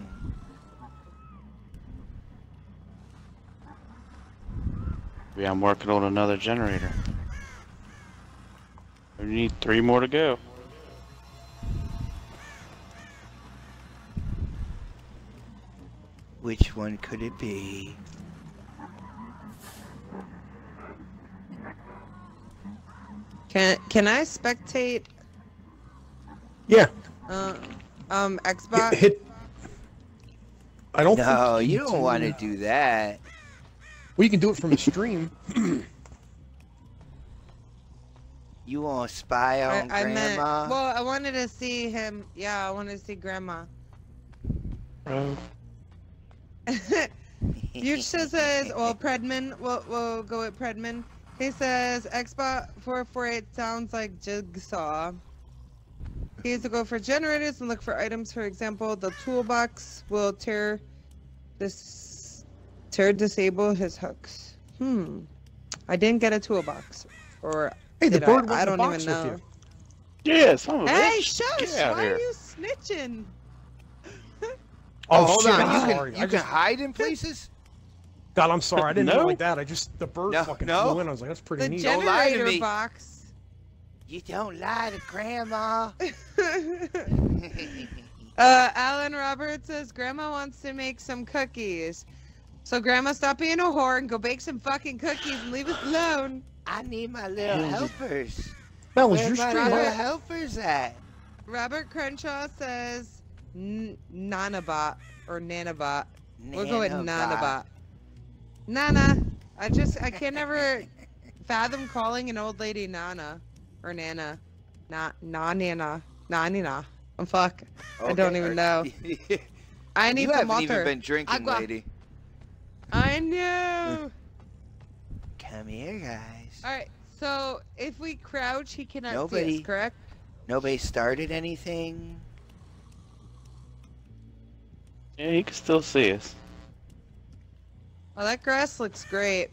Maybe I'm working on another generator. We need three more to go. Which one could it be? Can can I spectate? Yeah. Uh, um, Xbox. Hit, hit. I don't. No, think you don't do want to do that. Well, you can do it from a stream. You want to spy on I, I Grandma? Meant, well, I wanted to see him. Yeah, I wanted to see Grandma. Oh. Yuch says, well, Predman. We'll, we'll go with Predman. He says, Xbox four four eight sounds like Jigsaw. He has to go for generators and look for items. For example, the toolbox will tear this, tear disable his hooks. Hmm. I didn't get a toolbox. Or. Hey, the bird I, I don't even know. Yeah, some of Hey, it. Shush! Get why are you snitching? oh, oh, hold shit, on. I'm you sorry. can, you just... can hide in places? God, I'm sorry. I didn't no? know like that. I just, the bird no, fucking no. flew in. I was like, that's pretty the neat. Don't lie to me. Box. You don't lie to Grandma. uh, Alan Roberts says, Grandma wants to make some cookies. So, Grandma, stop being a whore and go bake some fucking cookies and leave us alone. I need my little helpers. That was your stream. Where my little helpers at? Robert Crenshaw says n Nanabot or Nanabot. Nanabot. We'll go with Nanabot. Nana. I just, I can't ever fathom calling an old lady Nana or Nana. Not Na Nana. Na Nana. I'm fuck. Okay. I don't even know. I need you some water. You haven't even been drinking, Agua. Lady. I knew. Come here, guys. All right, so if we crouch, he cannot nobody, see us, correct? Nobody started anything? Yeah, he can still see us. Well, that grass looks great.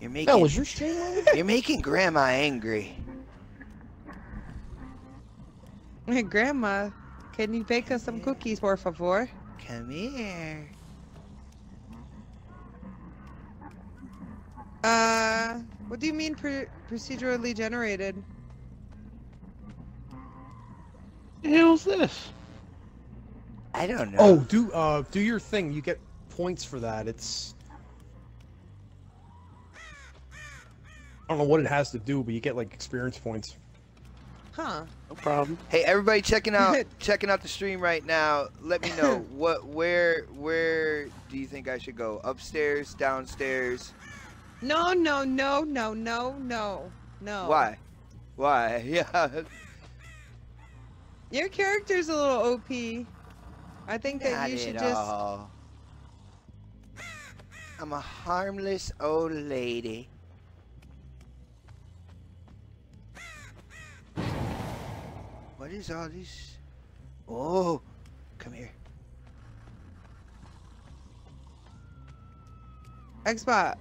You're making... That was your stream? You're making Grandma angry. Hey, Grandma, can you bake us some cookies, por favor? Come here. Uh, what do you mean pr procedurally generated? The hell's this? I don't know. Oh, do uh do your thing. You get points for that. It's I don't know what it has to do, but you get like experience points. Huh? No problem. Hey, everybody, checking out checking out the stream right now. Let me know what where where do you think I should go? Upstairs, downstairs. No, no, no, no, no, no, no. Why? Why? Yeah. Your character's a little O P. I think that Not you should just... all. I'm a harmless old lady. What is all this? Oh, come here. Xbox.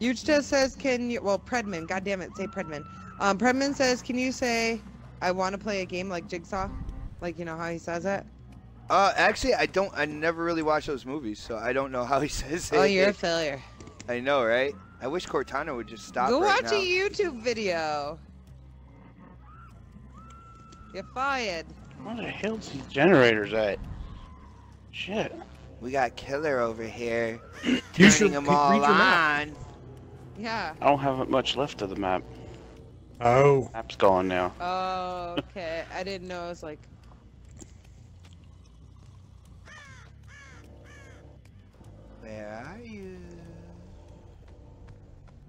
Yuch just says, can you, well, Predman, goddamn it, say Predman. Um, Predman says, can you say, I want to play a game like Jigsaw? Like, you know how he says that? Uh, actually, I don't, I never really watch those movies, so I don't know how he says it. Oh, you're a failure. I know, right? I wish Cortana would just stop Go right watch now. a YouTube video. You're fired. Where the hell's these generators at? Shit. We got Killer over here. Turning you should them all on. Yeah. I don't have much left of the map. Oh. Map's gone now. Oh, okay. I didn't know. I was like... Where are you?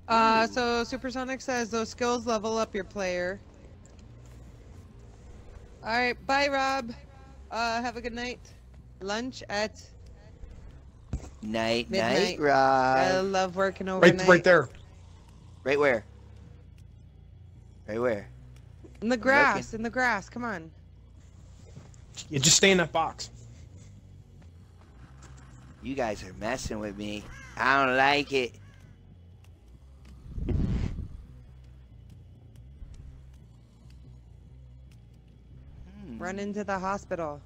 Uh, so Supersonic says those skills level up your player. Alright, bye Rob. Uh, have a good night. Lunch at... Night, midnight. Night, Rob. I love working overnight. Right, right there. Right where? Right where? In the grass. In the grass. Come on. You just stay in that box. You guys are messing with me. I don't like it. Run into the hospital.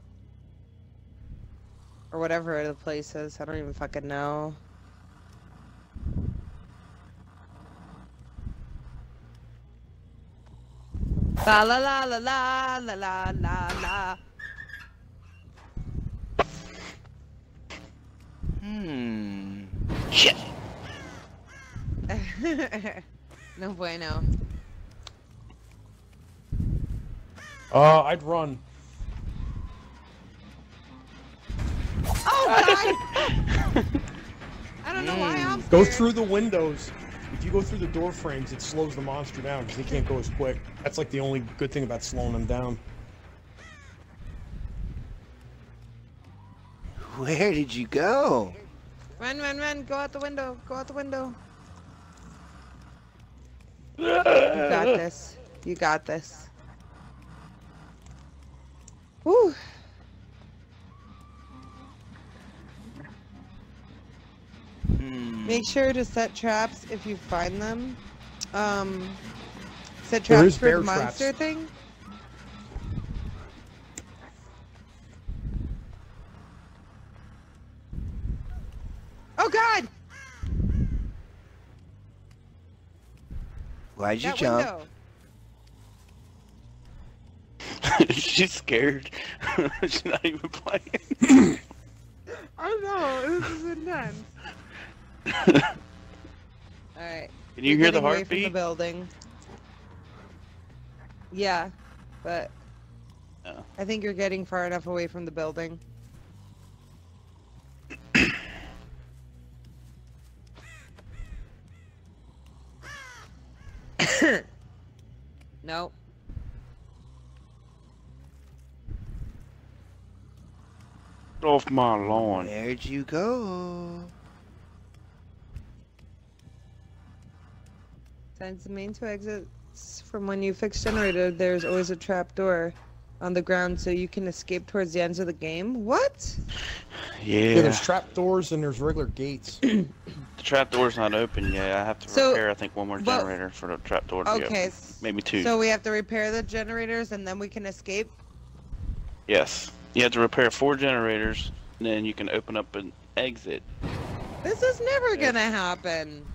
Or whatever the place is. I don't even fucking know. La la la la la la la la la. Hmm. Shit. No bueno. Uh, I'd run. Oh God! I don't know why I'm scared. Go through the windows. If you go through the door frames, it slows the monster down because they can't go as quick. That's like the only good thing about slowing them down. Where did you go? Run, run, run! Go out the window! Go out the window! You got this. You got this. Woo! Make sure to set traps if you find them. Um, set traps for the monster traps. thing. Oh God! Why'd you that jump? She's scared. She's not even playing. I know. This is intense. All right. Can you hear the heartbeat? From the building. Yeah, but oh. I think you're getting far enough away from the building. No. Get off my lawn. Where'd you go? Since the main two exits from when you fix generator, there's always a trap door on the ground so you can escape towards the end of the game. What? Yeah. yeah there's trap doors and there's regular gates. The trap door's not open yet. I have to so, repair, I think, one more but, generator for the trap door to okay, be open. Maybe two. So we have to repair the generators and then we can escape? Yes. You have to repair four generators and then you can open up an exit. This is never yeah. gonna happen.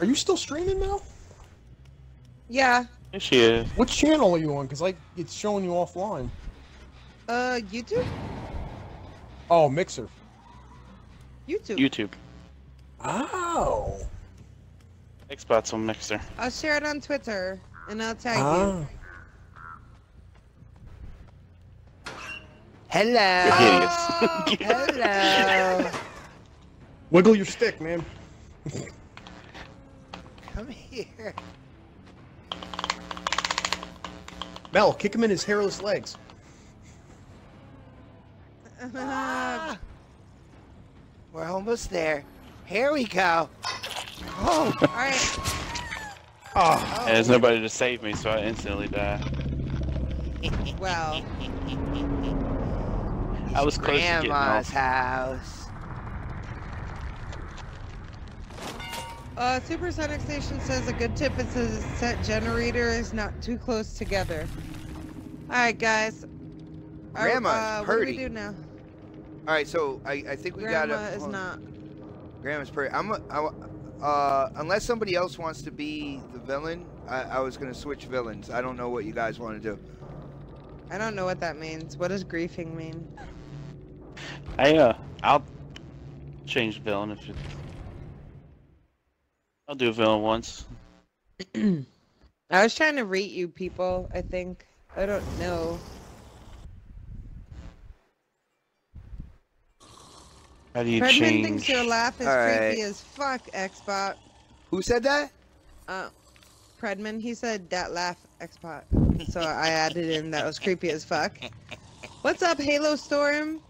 Are you still streaming now? Yeah. Yes, she is. What channel are you on? Because like it's showing you offline. Uh, YouTube. Oh, Mixer. YouTube. YouTube. Oh. Xbox on Mixer. I'll share it on Twitter, and I'll tag oh. you. Hello. Oh, hello. Wiggle your stick, man. Come here. Mel, kick him in his hairless legs. Ah. We're almost there. Here we go. Oh, all right. Oh. And there's nobody to save me, so I instantly die. Well, I was close to getting off. Grandma's house. Uh, Supersonic Station says a good tip is to set generators not too close together. Alright, guys. Our, Grandma's uh, purdy. What do we do now? Alright, so I, I think we Grandma gotta... Grandma is not. Grandma's purdy. I'm a, I, uh, unless somebody else wants to be the villain, I, I was gonna switch villains. I don't know what you guys want to do. I don't know what that means. What does griefing mean? I, uh, I'll change villain if you... I'll do a villain once. I was trying to rate you people, I think. I don't know. How do you Fredman change? Thinks your laugh is All creepy right. as fuck, Xbox. Who said that? Uh, Fredman, he said that laugh, Xbox. So I added in that was creepy as fuck. What's up, Halo Storm?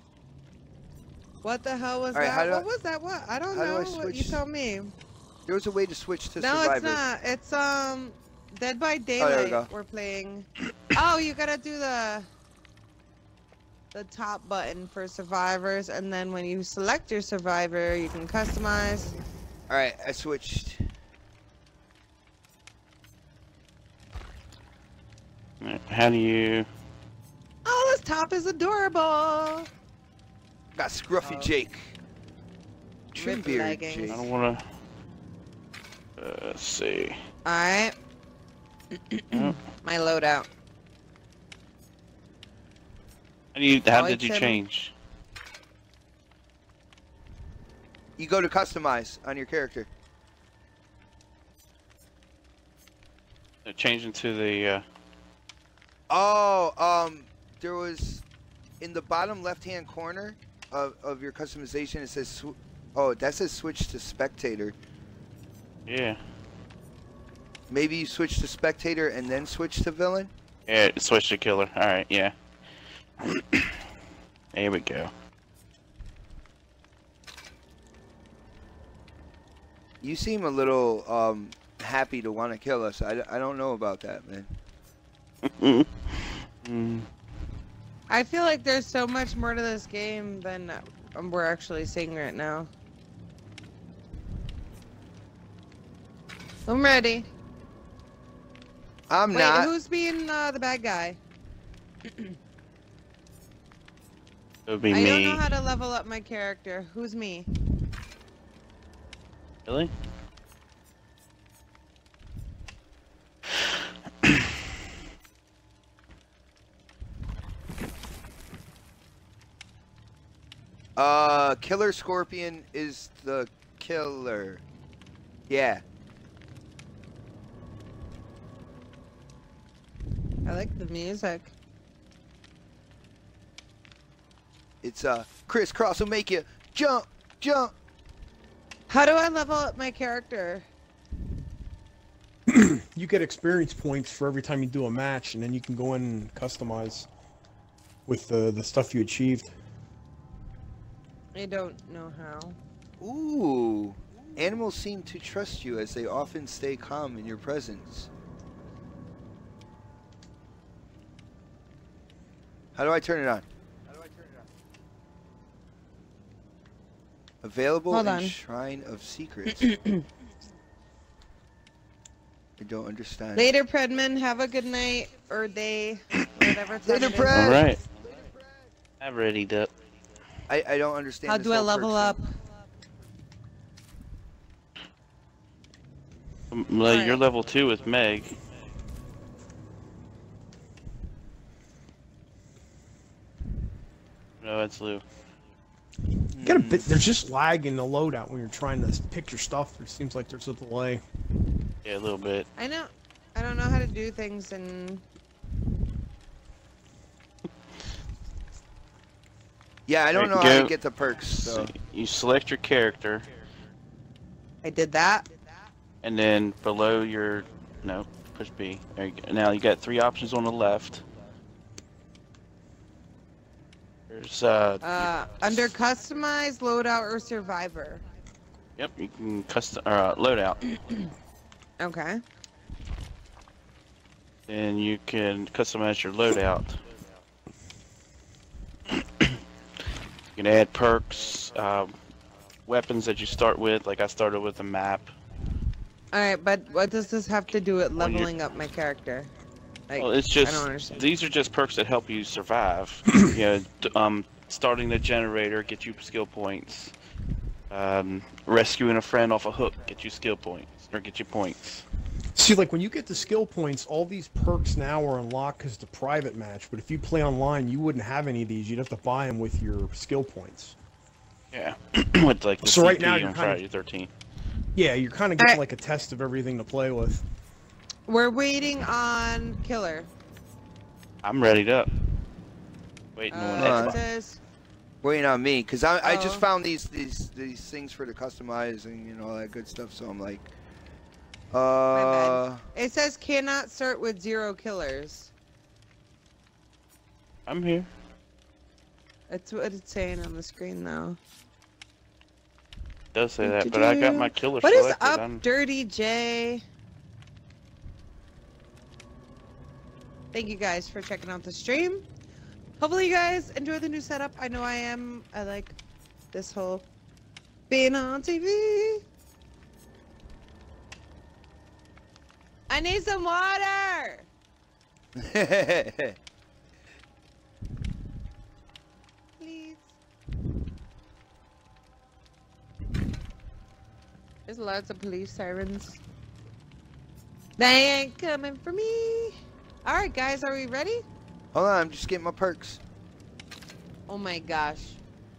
What the hell was All that? Right, what was that? What? I don't know. Do I what you tell me. There was a way to switch to no, survivors. No, it's not. It's, um, Dead by Daylight oh, there we go. We're playing. Oh, you gotta do the... the top button for survivors, and then when you select your survivor, you can customize. Alright, I switched. How do you... Oh, this top is adorable! Got Scruffy oh. Jake. Trimbeard Jake. I don't wanna... Uh, let's see. Alright. Yep. My loadout. How, do you, how did you change? You go to customize on your character. They're changing to the... Uh... Oh, um, there was... In the bottom left-hand corner of, of your customization, it says... Sw oh, that says switch to spectator. Yeah. Maybe you switch to spectator and then switch to villain? Yeah, switch to killer. Alright, yeah. There we go. You seem a little um, happy to want to kill us. I, I don't know about that, man. mm. I feel like there's so much more to this game than we're actually seeing right now. I'm ready. I'm Wait, not. Who's being uh, the bad guy? It'll be I me. don't know how to level up my character. Who's me? Really? uh, Killer Scorpion is the killer. Yeah. I like the music. It's uh, crisscross will make you jump, jump. How do I level up my character? You get experience points for every time you do a match, and then you can go in and customize with the the stuff you achieved. I don't know how. Ooh, animals seem to trust you as they often stay calm in your presence. How do I turn it on? Available Hold in on. Shrine of Secrets. I don't understand. Later, Predman. Have a good night or day, whatever. Later, Pred. All right. I've readied up. I I don't understand. How do I level person. up? Well, you're level two with Meg. No, that's Lou. You got a bit, there's just lag in the loadout when you're trying to picture stuff. It seems like there's a delay. Yeah, a little bit. I know. I don't know how to do things and... Yeah, I don't know go. how to get the perks, so... You select your character. I did that. And then below your... No, push B. There you go. Now you got three options on the left. Uh, uh, under customize, loadout, or survivor. Yep, you can custom uh, loadout. Okay. Then you can customize your loadout. You can add perks, uh, weapons that you start with. Like I started with a map. All right, but what does this have to do with leveling your... up my character? Like, well, it's just these are just perks that help you survive. You know, um, starting the generator get you skill points. Um, rescuing a friend off a hook get you skill points or get you points. See, like when you get the skill points, all these perks now are unlocked because the private match. But if you play online, you wouldn't have any of these. You'd have to buy them with your skill points. Yeah. With like the so C P right now you're on Friday the thirteenth. Yeah, you're kind of getting I... like a test of everything to play with. We're waiting on Killer. I'm readied up. Waiting uh, on Xbox. Says... Waiting on me, cause I, oh. I just found these these these things for the customizing and all that good stuff. So I'm like, uh. It says cannot start with zero killers. I'm here. That's what it's saying on the screen though. It does say that, but I got my killer selected. What is up, I'm... Dirty J? Thank you guys for checking out the stream. Hopefully you guys enjoy the new setup. I know I am. I like this whole being on T V. I need some water. Please. There's lots of police sirens. They ain't coming for me. All right, guys, are we ready? Hold on, I'm just getting my perks. Oh my gosh.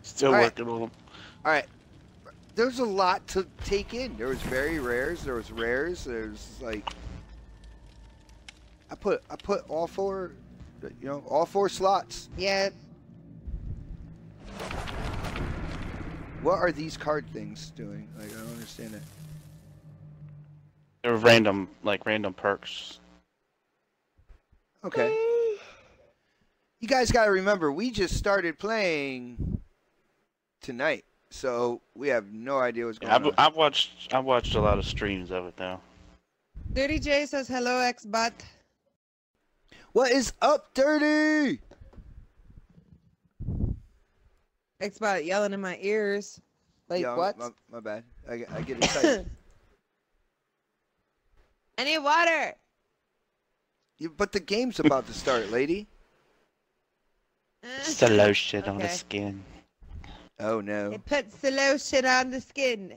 Still All working right. on them. All right. There's a lot to take in. There was very rares. There was rares. There's like I put I put all four, you know, all four slots. Yeah. What are these card things doing? Like I don't understand it. They're random, like random perks. Okay. You guys gotta remember, we just started playing tonight. So we have no idea what's going yeah, I've, on. I've watched, I've watched a lot of streams of it now. Dirty J says hello, X-Bot. What is up, Dirty? X-Bot yelling in my ears. Like Yo, what? My, my bad. I, I get excited. I need water. Yeah, but the game's about to start, lady. It's the lotion okay. on the skin. Oh no. It puts the lotion on the skin.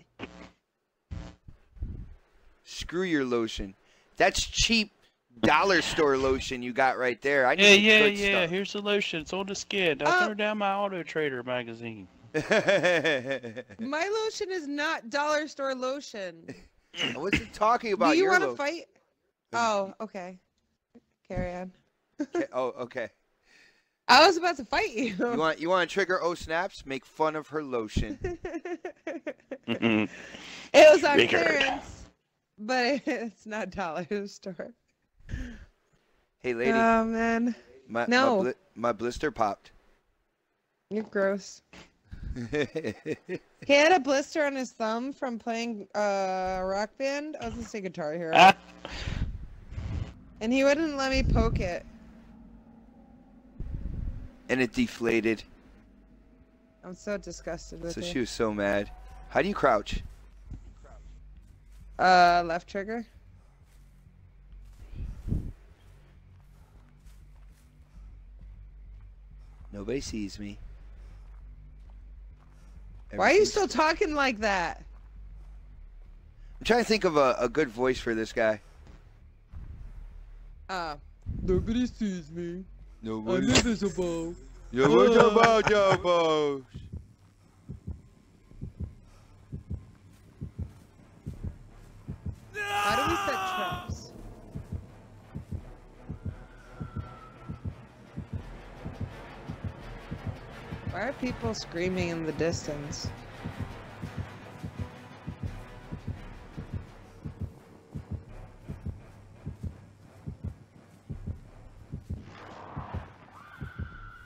Screw your lotion. That's cheap dollar store lotion you got right there. I need yeah, yeah, good yeah. Stuff. Here's the lotion. It's on the skin. I oh. turned down my Auto Trader magazine. My lotion is not dollar store lotion. What's it talking about? Do you want to fight? Oh, okay. Carry on. Okay. Oh, okay. I was about to fight you. You want you want to trigger O Snaps? Make fun of her lotion. It was on clearance, but it's not dollar store. Hey, lady. Oh man. My, no. My, bli my blister popped. You're gross. He had a blister on his thumb from playing uh, Rock Band. I was gonna say Guitar Hero. Ah. And he wouldn't let me poke it. And it deflated. I'm so disgusted with it. So she was so mad. How do you crouch? Uh, left trigger. Nobody sees me. Why are you still talking like that? I'm trying to think of a, a good voice for this guy. Uh. Nobody sees me. Nobody. I'm invisible. Yo, what's about your boss? How do we set traps? Why are people screaming in the distance?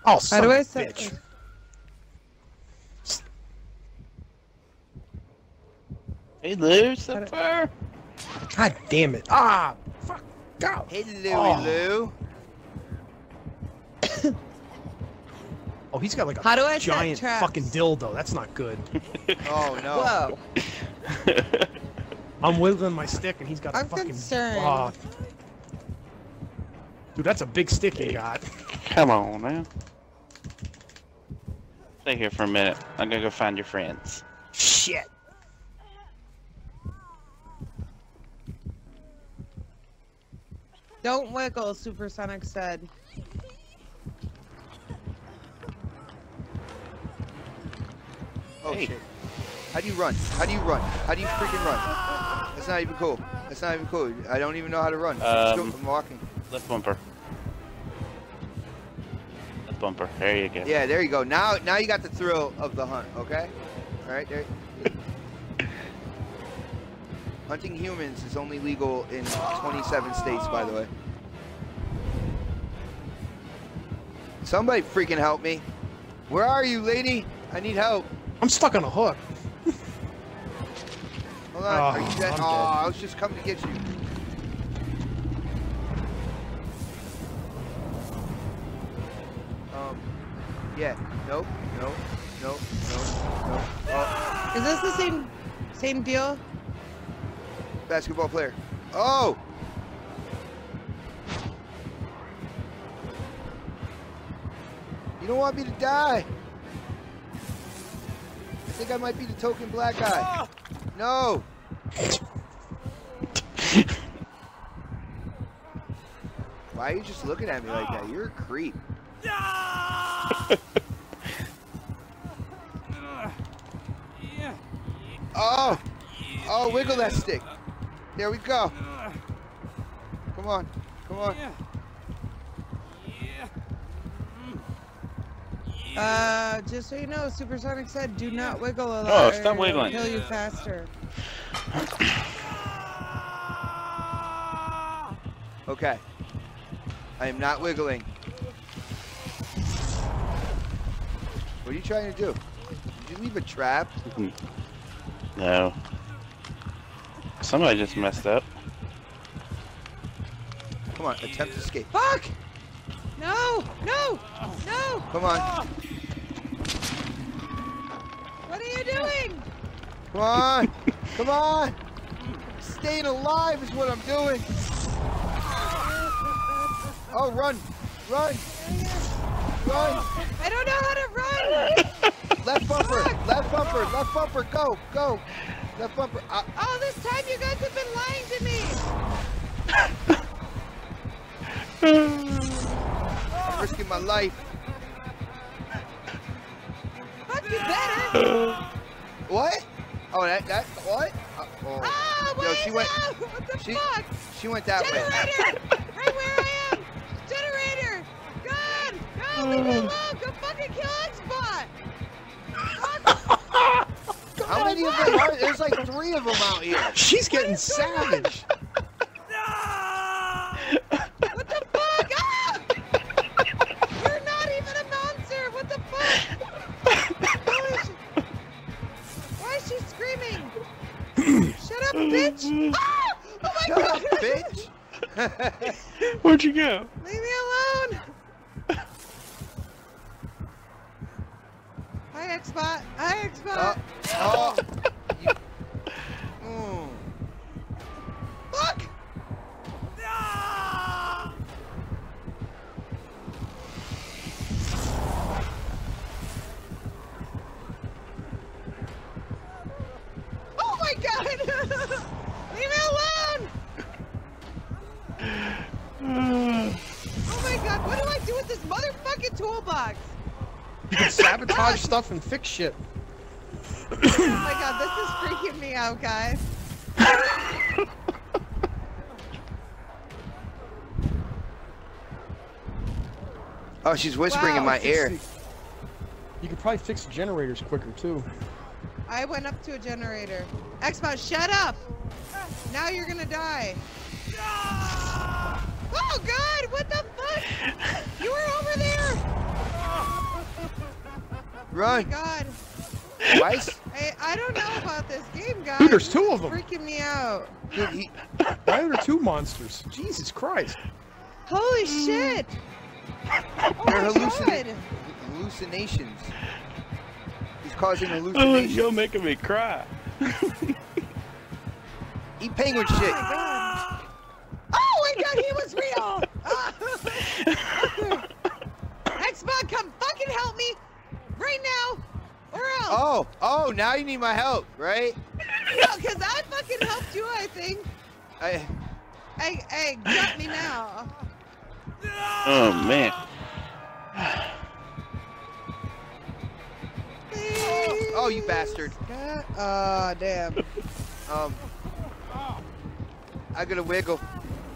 Oh, how do I set bitch. It? Hey, Lou, so far? God damn it. Ah, fuck. Go. Hey, Louie oh. Lou. Oh, he's got like a how do I giant fucking dildo. That's not good. Oh, no. Whoa. I'm wiggling my stick and he's got I'm a fucking... concerned. Uh, dude, that's a big stick he got. Come on, man. Stay here for a minute. I'm gonna go find your friends. Shit. Don't wiggle, Supersonic said. Oh hey. Shit. How do you run? How do you run? How do you freaking run? That's not even cool. That's not even cool. I don't even know how to run. Um, Let's go from walking. Left bumper. Left bumper. There you go. Yeah, there you go. Now, now you got the thrill of the hunt. Okay. All right. There. Hunting humans is only legal in twenty-seven states, by the way. Somebody freaking help me! Where are you, lady? I need help. I'm stuck on a hook. Hold on. Oh, are you dead? Oh, I was just coming to get you. Yeah. Nope. Nope. Nope. Nope. Nope. Oh. Is this the same, same deal? Basketball player. Oh. You don't want me to die. I think I might be the token black guy. No. Why are you just looking at me like that? You're a creep. Oh! Oh, wiggle that stick. There we go. Come on. Come on. Uh, just so you know, Supersonic said, do not wiggle a lot. Oh, stop wiggling. It'll kill you faster. Okay. I am not wiggling. What are you trying to do? Did you leave a trap? No. Somebody just messed up. Come on, attempt escape. Fuck! No! No! No! Come on. What are you doing? Come on! Come on! Staying alive is what I'm doing! Oh, run! Run! Run! I don't know how to run! Left bumper! Fuck. Left bumper! Left bumper! Go! Go! Left bumper! Uh, All this time you guys have been lying to me! I'm risking my life. Fuck, you better! What? Oh, that, that, what? Uh, oh, oh wait, Yo, she no! Went, what the she, fuck? She went that Generator! way. Generator! Right where I am! Oh, leave me alone! Go fucking kill Xbox! How many of them are? There's like three of them out here. She's getting savage. No! What the fuck? Ah! You're not even a monster. What the fuck? Why is she, Why is she screaming? Shut up, bitch! Ah! Oh my Shut god! Shut up, bitch! Where'd you go? Leave me alone! Hi, Xbox. Hi, Xbox. Oh. Oh. mm. Fuck! No! Oh my god! Leave me alone! Oh my god! What do I do with this motherfucking toolbox? You can sabotage stuff and fix shit. Oh my god, this is freaking me out, guys. Oh, she's whispering wow, in my ear. The... You could probably fix generators quicker, too. I went up to a generator. Xbox, shut up! Now you're gonna die. Oh god, what the fuck? You were over there! Run! Oh my god. Twice? I, I don't know about this game, guys. Dude, there's two of them. Freaking me out. Dude, he... Why are there two monsters? Jesus Christ. Holy mm. shit. Oh They're hallucin hallucinations. He's causing hallucinations. Oh, you're making me cry. Eat penguin oh shit. My oh my god, he was real! Xbox, come fucking help me! Right now, or else. Oh, oh, now you need my help, right? No, because I fucking helped you, I think. I... Hey, hey, get me now. Oh, man. Please. Oh, you bastard. God. Oh, damn. Um, I gotta wiggle.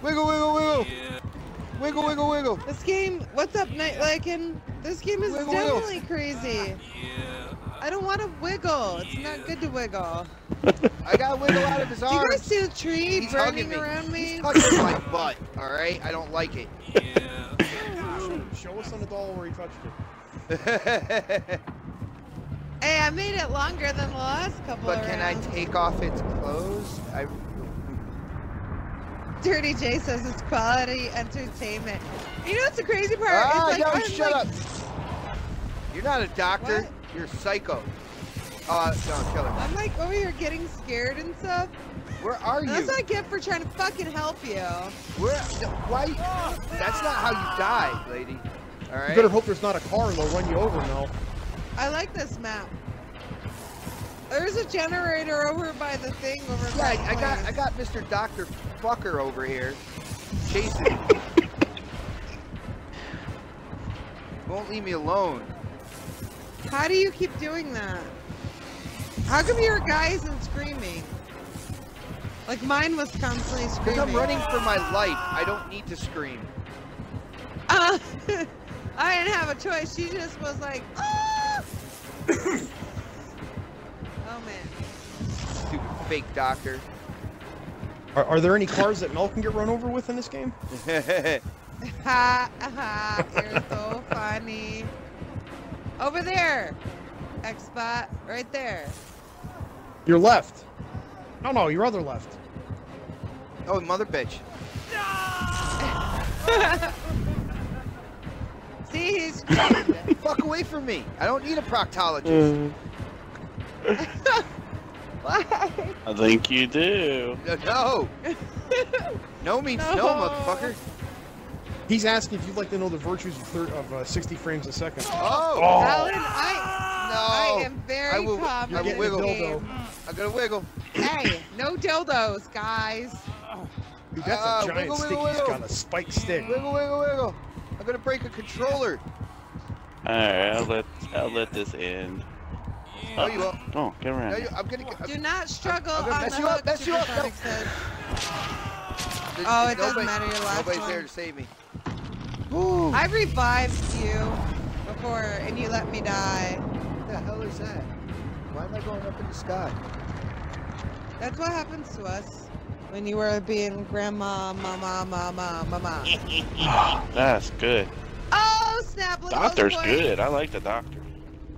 Wiggle, wiggle, wiggle. Yeah. Wiggle, wiggle, wiggle. This game, what's up, yeah. Night Lycan? This game is wiggle, definitely wiggle. crazy. Yeah. I don't want to wiggle. It's yeah. not good to wiggle. I got to wiggle out of his arms. Do you guys see the tree He's burning me. around me? He's touching my butt, all right? I don't like it. Yeah. show, show us on the doll where he touched it. Hey, I made it longer than the last couple But can rounds. I take off its clothes? I... Dirty J says it's quality entertainment. You know what's the crazy part? Ah, it's like, no, I'm shut like... up. You're not a doctor. What? You're a psycho. Oh, no, kill her. I'm like over here getting scared and stuff. Where are and you? That's what I get for trying to fucking help you. Where? No, why? Oh, that's not how you die, lady. All right. You better hope there's not a car and they'll run you over now. I like this map. There's a generator over by the thing over yeah, I, I got I got Mister Doctor Fucker over here chasing me. Won't leave me alone. How do you keep doing that? How come your guy isn't screaming? Like mine was constantly screaming. Because I'm running for my life. I don't need to scream. Uh, I didn't have a choice. She just was like, ah! Oh man. Stupid fake doctor. Are, are there any cars that Mel can get run over with in this game? Ha ha, you're so funny. Over there. X-Bot, right there. Your left. No, no, your other left. Oh, mother bitch. No! See, he's fuck away from me. I don't need a proctologist. Mm. Why? I think you do. No. No means no. no, motherfucker. He's asking if you'd like to know the virtues of, of uh, sixty frames a second. Oh! Oh. Alan, I, no. I am very I will, calm. I will wiggle. I'm gonna wiggle. Hey, no dildos, guys. Dude, that's uh, a giant wiggle, stick. Wiggle, He's wiggle. got a spike stick. Wiggle, wiggle, wiggle. I'm gonna break a controller. Alright, I'll let, I'll let this end. Oh, oh you will. Oh, get around. No, you, I'm gonna, I'm, Do not struggle I'm, I'm on mess the you hook, up, mess you up, no. Oh, it nobody, doesn't matter, your last Nobody's one. there to save me. Ooh. I revived you before, and you let me die. What the hell is that? Why am I going up in the sky? That's what happens to us when you were being grandma, mama, mama, mama. That's good. Oh, snap. Look Doctor's at those good. I like the doctor.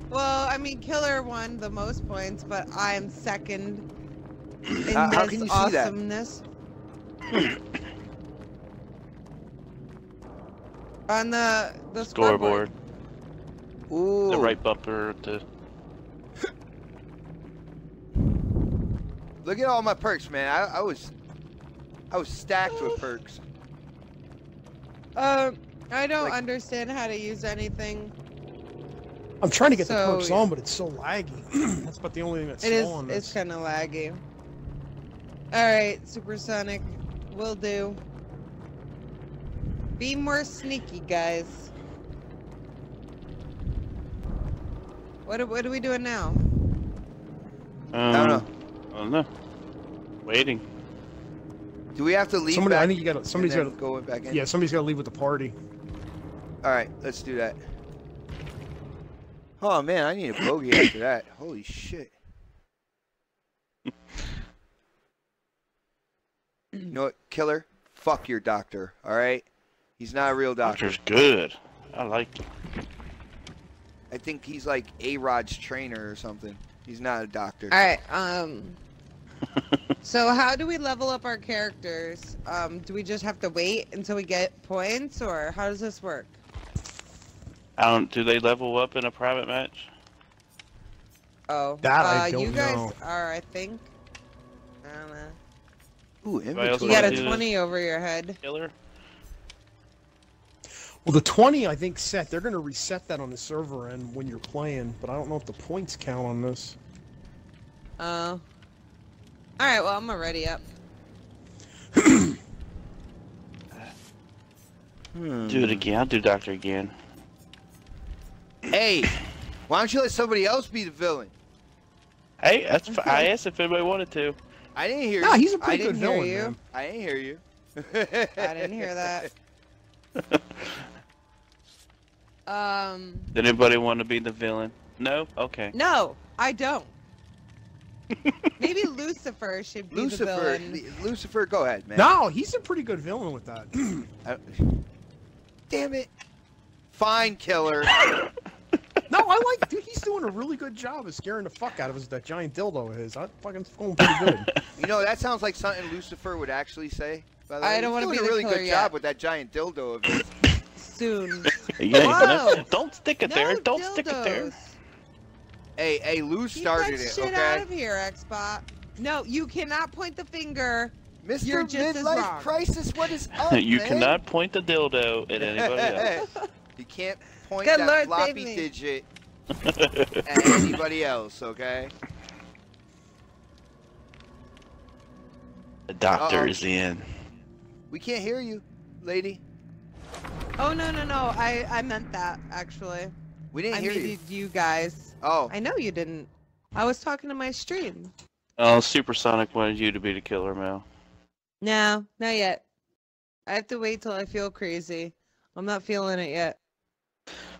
Well, I mean, Killer won the most points, but I'm second in uh, how this can you awesomeness. See that? On the, the scoreboard. scoreboard. Ooh. The right bumper to... Look at all my perks, man. I, I was... I was stacked with perks. Um, I don't like, understand how to use anything. I'm trying to get so, the perks on, but it's so laggy. That's about the only thing that's it slow is, on this. It's kind of laggy. Alright, Supersonic. Will do. Be more sneaky, guys. What, what are we doing now? Um, I don't know. I don't know. Waiting. Do we have to leave? Somebody, back I think you gotta, somebody's got to go back in. Yeah, somebody's got to leave with the party. Alright, let's do that. Oh man, I need a bogey after that. Holy shit. You know what, Killer? Fuck your doctor, alright? He's not a real doctor. Doctor's good. I like him. I think he's like A-Rod's trainer or something. He's not a doctor. Alright, um... so how do we level up our characters? Um, do we just have to wait until we get points, or how does this work? I don't, do they level up in a private match? Oh, that uh, I don't you guys know. are, I think. I don't know. Ooh, you got a twenty over your head. Killer. Well, the twenty, I think, set. They're going to reset that on the server end when you're playing, but I don't know if the points count on this. Oh. Uh, all right. Well, I'm already up. hmm. Do it again. I'll do Doctor again. Hey, why don't you let somebody else be the villain? Hey, that's okay. I asked if anybody wanted to. I didn't hear you. No, he's a pretty good villain, man. I didn't hear you. I didn't hear that. um. Did anybody want to be the villain? No? Okay. No, I don't. Maybe Lucifer should be Lucifer, the villain. Lucifer, go ahead, man. No, he's a pretty good villain with that. I, damn it. Fine, Killer. No, I like, dude, he's doing a really good job of scaring the fuck out of us with that giant dildo of his. I'm fucking going pretty good. You know, that sounds like something Lucifer would actually say. By the way, I don't want to be a really good yet. job with that giant dildo of his. Soon. Yeah, no, don't stick it no there. Don't dildos. stick it there. Hey, hey, Lou started it, shit okay? Get out of here, Xbox. No, you cannot point the finger. Mister You're just Midlife Crisis, what is up, You man? cannot point the dildo at anybody else. You can't point Good that Lord, floppy digit at anybody else, okay? The doctor uh -oh. is in. We can't hear you, lady. Oh, no, no, no. I, I meant that, actually. We didn't I hear you. you guys. Oh. I know you didn't. I was talking to my stream. Oh, Supersonic wanted you to be the killer, Mel. No, not yet. I have to wait till I feel crazy. I'm not feeling it yet.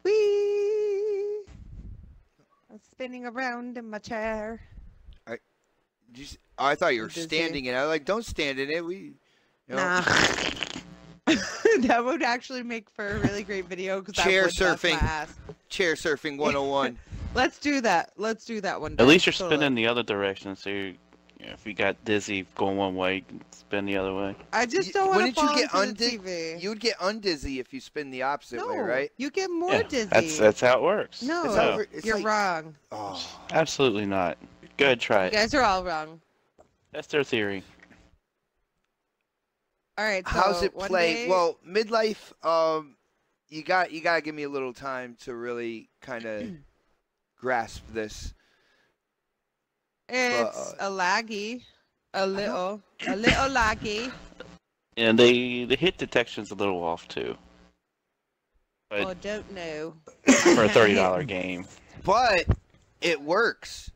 Whee! I'm spinning around in my chair. I, you, oh, I thought you were standing in it. I was like, don't stand in it. We, you know. Nah. That would actually make for a really great video. Chair surfing. Chair surfing one oh one. Let's do that. Let's do that one day. At least you're totally. spinning the other direction, so you, you know, if you got dizzy going one way, you can spin the other way. I just don't want to fall you get into the T V. You'd get undizzy if you spin the opposite no, way, right? You get more yeah, dizzy. That's that's how it works. No, it's over, it's you're like, wrong. Oh, absolutely not. Go ahead, try it. You guys are all wrong. That's their theory. All right. So how's it play? Day... Well, midlife. Um, you got you got to give me a little time to really kind of. grasp this. It's but, uh, a laggy, a little, a little laggy. And they the hit detection's a little off too. But oh, don't know. For a thirty dollar game. But it works.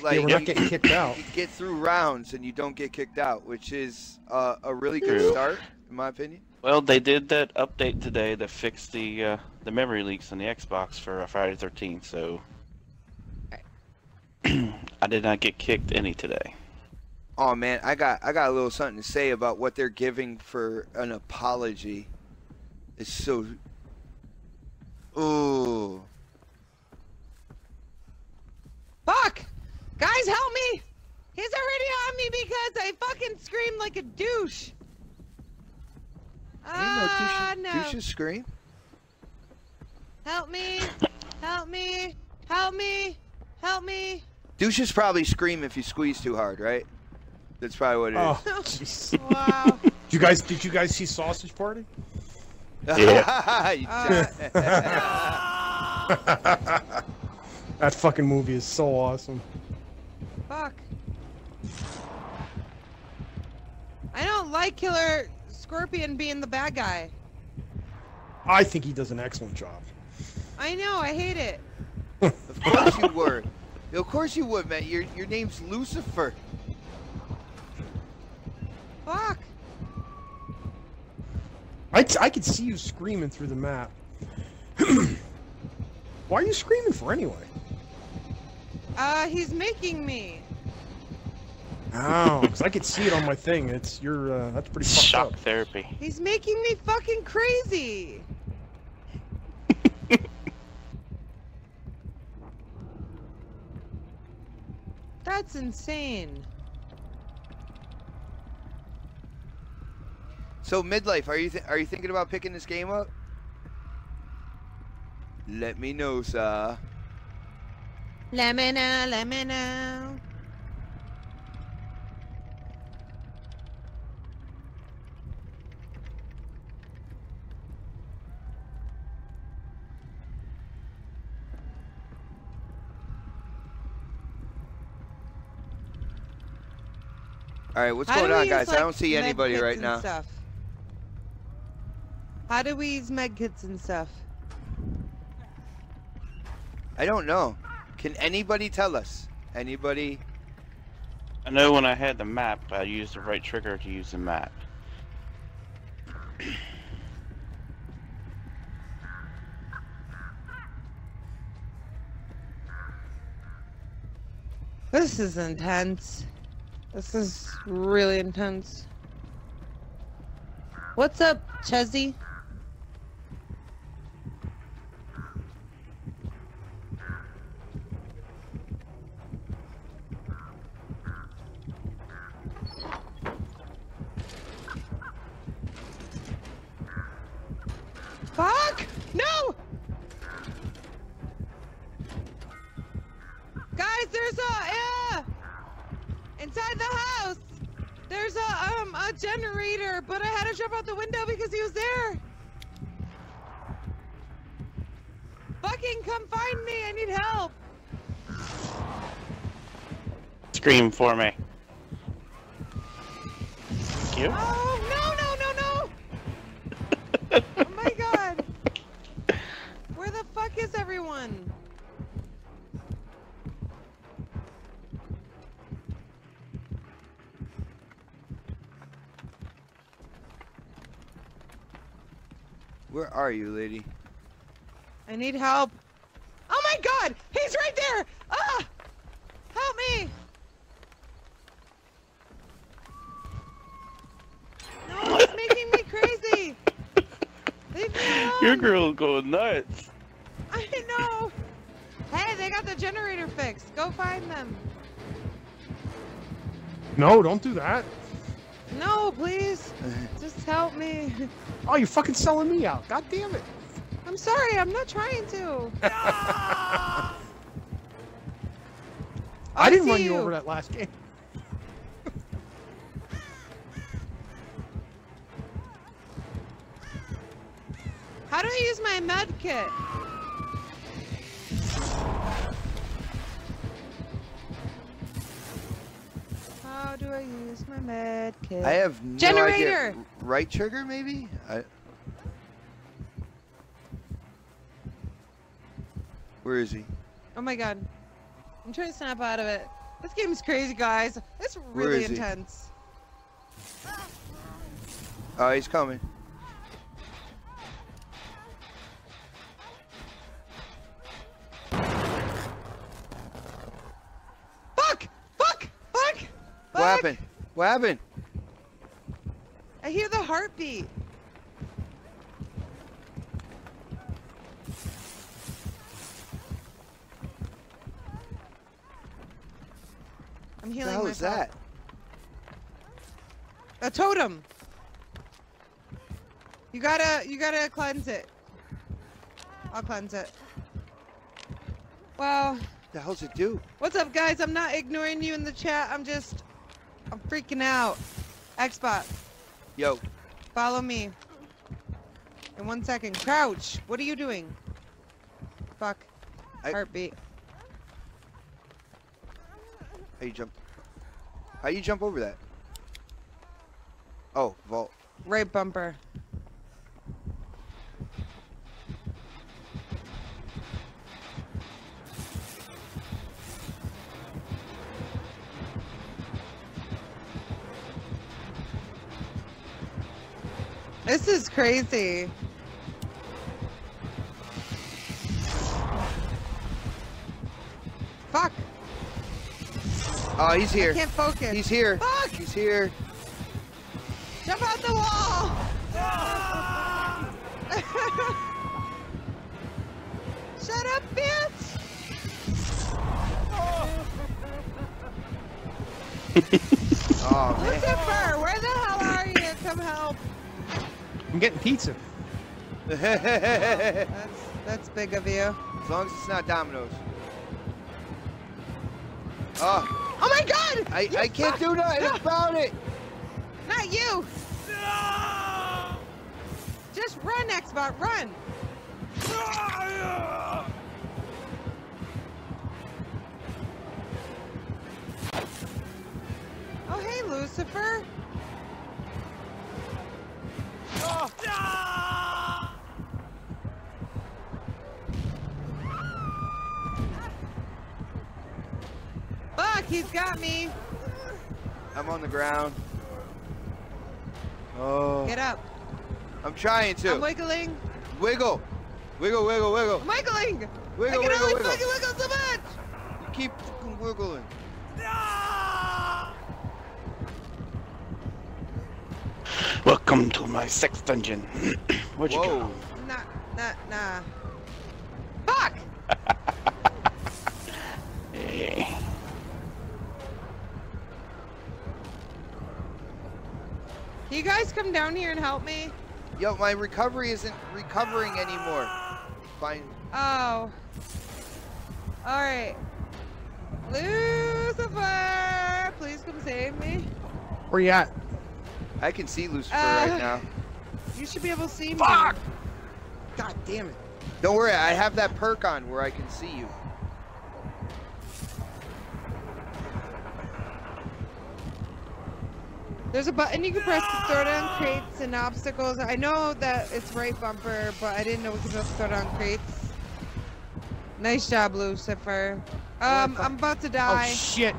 Like yeah, we're not you, getting kicked out. You get through rounds and you don't get kicked out, which is uh, a really good True. start, in my opinion. Well, they did that update today that fixed the uh, the memory leaks on the Xbox for uh, Friday the thirteenth, so right. I did not get kicked any today. Oh man, I got I got a little something to say about what they're giving for an apology. It's so ooh. Fuck! Guys, help me! He's already on me because I fucking screamed like a douche. Ah, no, douche, no. Douche scream. Help me! Help me! Help me! Help me! Douches probably scream if you squeeze too hard, right? That's probably what it oh, is. Oh, wow. Did you guys? Did you guys see Sausage Party? Yeah. uh, no! That fucking movie is so awesome. Fuck. I don't like Killer Scorpion being the bad guy. I think he does an excellent job. I know, I hate it. Of course you were. Of course you would, man. Your your name's Lucifer. Fuck. I, I could see you screaming through the map. Why are you screaming for anyway? Uh, he's making me. Wow, because I could see it on my thing. It's your, uh, that's pretty fucked Shock up. therapy. He's making me fucking crazy. That's insane. So midlife, are you th are you thinking about picking this game up? Let me know, sir. Let me know. Let me know. All right, what's going on, guys? Like, I don't see anybody right now. Stuff. How do we use med kits and stuff? I don't know. Can anybody tell us? Anybody? I know when I had the map, I used the right trigger to use the map. This is intense. This is really intense. What's up, Chezzy? Fuck! No! Guys, there's a... Uh, Inside the house, there's a um a generator, but I had to jump out the window because he was there. Fucking come find me! I need help. Scream for me. Thank you. Oh, no, no, no, no! Oh my god! Where the fuck is everyone? Where are you, lady? I need help. Oh my god! He's right there! Ah! Help me! No, it's making me crazy! Leave me alone! Your girl's going nuts! I know! Hey, they got the generator fixed. Go find them. No, don't do that. No, please. Just help me. Oh, you're fucking selling me out. God damn it. I'm sorry. I'm not trying to. I, I didn't run you, you over that last game. How do I use my med kit? How do I use my med kit? I have no Generator! idea. Right trigger, maybe? I... Where is he? Oh my god. I'm trying to snap out of it. This game is crazy, guys. It's really intense. He? Oh, he's coming. What happened? What happened? I hear the heartbeat. I'm healing myself. What was that? A totem. You gotta, you gotta cleanse it. I'll cleanse it. Well. The hell's it do? What's up, guys? I'm not ignoring you in the chat. I'm just. I'm freaking out. Xbox. Yo. Follow me. In one second. Crouch! What are you doing? Fuck. I... Heartbeat. How you jump? How you jump over that? Oh, vault. Right bumper. This is crazy. Fuck. Oh, he's here. I can't focus. He's here. Fuck. He's here. Jump out the wall. Ah! Shut up, bitch. Oh. Oh, man. Lucifer, where the hell are you? Come help. I'm getting pizza. Wow, that's, that's big of you. As long as it's not Domino's. Oh, oh my god! I, I can't do nothing no. about it! Not you! No. Just run, Xbox, run! No. Oh, hey, Lucifer! Oh. Ah! Fuck, he's got me. I'm on the ground. Oh. Get up. I'm trying to. I'm wiggling. Wiggle. Wiggle, wiggle, wiggle. I'm wiggling. Wiggle, I can wiggle, only wiggle. fucking wiggle so much. You keep fucking wiggling. Ah! Welcome to my sixth dungeon. Where'd you Whoa. go? Nah, nah, nah. Fuck! Hey. Can you guys come down here and help me? Yo, my recovery isn't recovering anymore. Fine. Oh. Alright. Lucifer! Please come save me. Where you at? I can see Lucifer uh, right now. You should be able to see me. Fuck! God damn it. Don't worry, I have that perk on where I can see you. There's a button you can press to throw down crates and obstacles. I know that it's right bumper, but I didn't know we could just throw down crates. Nice job, Lucifer. Um, I'm about to die. Oh, shit.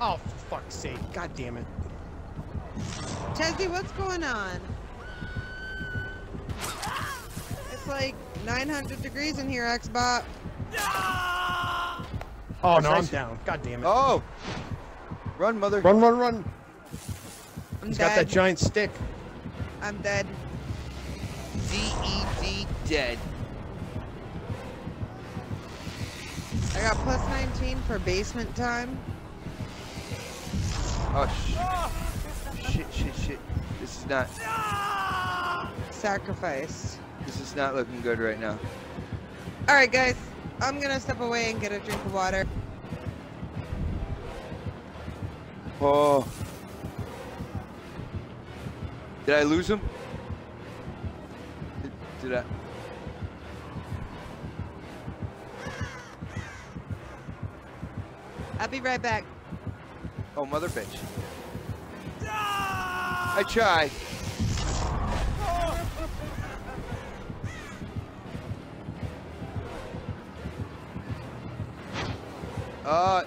Oh, for fuck's sake. God damn it. Chesney, what's going on? It's like nine hundred degrees in here, Xbox. Oh, no, I'm down. God damn it. Oh. Run, mother. Run, run, run. I'm He's dead. Got that giant stick. I'm dead. D E D dead. I got plus nineteen for basement time. Oh, shit. Shit, shit, shit. This is not... Sacrifice. This is not looking good right now. Alright, guys. I'm gonna step away and get a drink of water. Oh. Did I lose him? Did, did I? I'll be right back. Oh, mother bitch. I tried. Uh.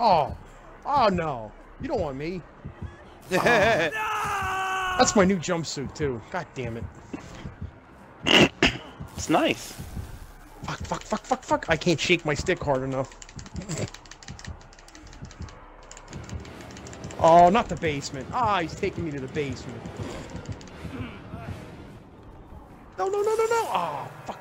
Oh, oh no! You don't want me. Oh. No! That's my new jumpsuit too. God damn it! It's nice. Fuck! Fuck! Fuck! Fuck! Fuck! I can't shake my stick hard enough. Oh, not the basement. Ah, oh, he's taking me to the basement. No! No! No! No! No! Oh, fuck!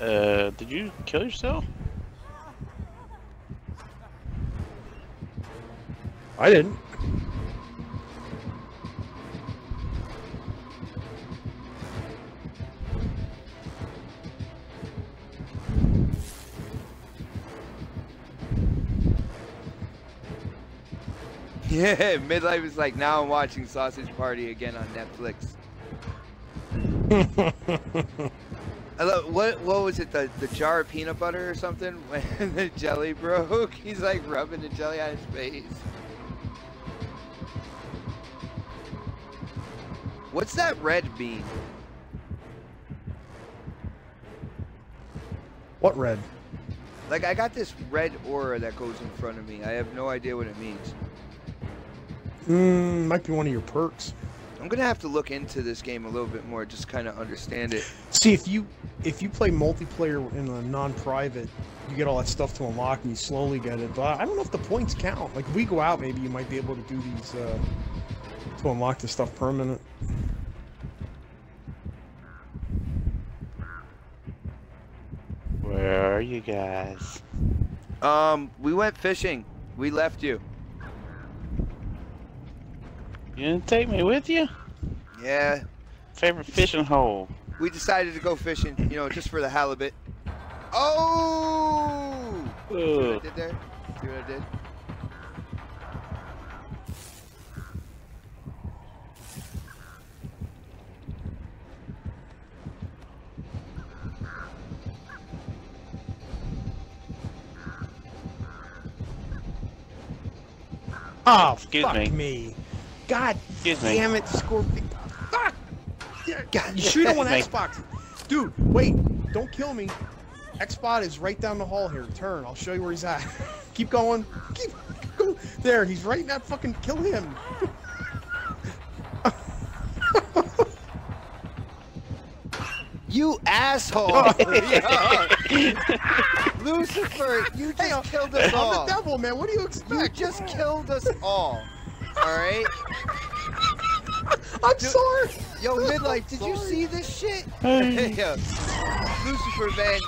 Uh, did you kill yourself? I didn't. Yeah, midlife is like, now I'm watching Sausage Party again on Netflix. I love, what what was it, the, the jar of peanut butter or something? When the jelly broke, he's like rubbing the jelly on his face. What's that red bean? What red? Like, I got this red aura that goes in front of me. I have no idea what it means. Mmm, might be one of your perks. I'm gonna have to look into this game a little bit more, just kind of understand it. See, if you if you play multiplayer in a non-private, you get all that stuff to unlock, and you slowly get it. But I don't know if the points count. Like, if we go out, maybe you might be able to do these uh, to unlock the stuff permanent. Where are you guys? Um, we went fishing. We left you. You didn't take me with you? Yeah. Favorite fishing hole. We decided to go fishing, you know, just for the halibut. Oh! Ugh. See what I did there? See what I did? Oh, Excuse fuck me. me. God Excuse damn me. it, Scorpion. Fuck! God, you shoot him on Xbox. Dude, wait. Don't kill me. Xbox is right down the hall here. Turn. I'll show you where he's at. Keep going. Keep, keep going. There, he's right now. Fucking kill him. You asshole. Lucifer, you just hey, killed us I'm all. I'm the devil, man. What do you expect? You just killed us all. Alright? I'm Dude, sorry! Yo, Midlife, did sorry. you see this shit? Hey. Yo, Lucifer, man.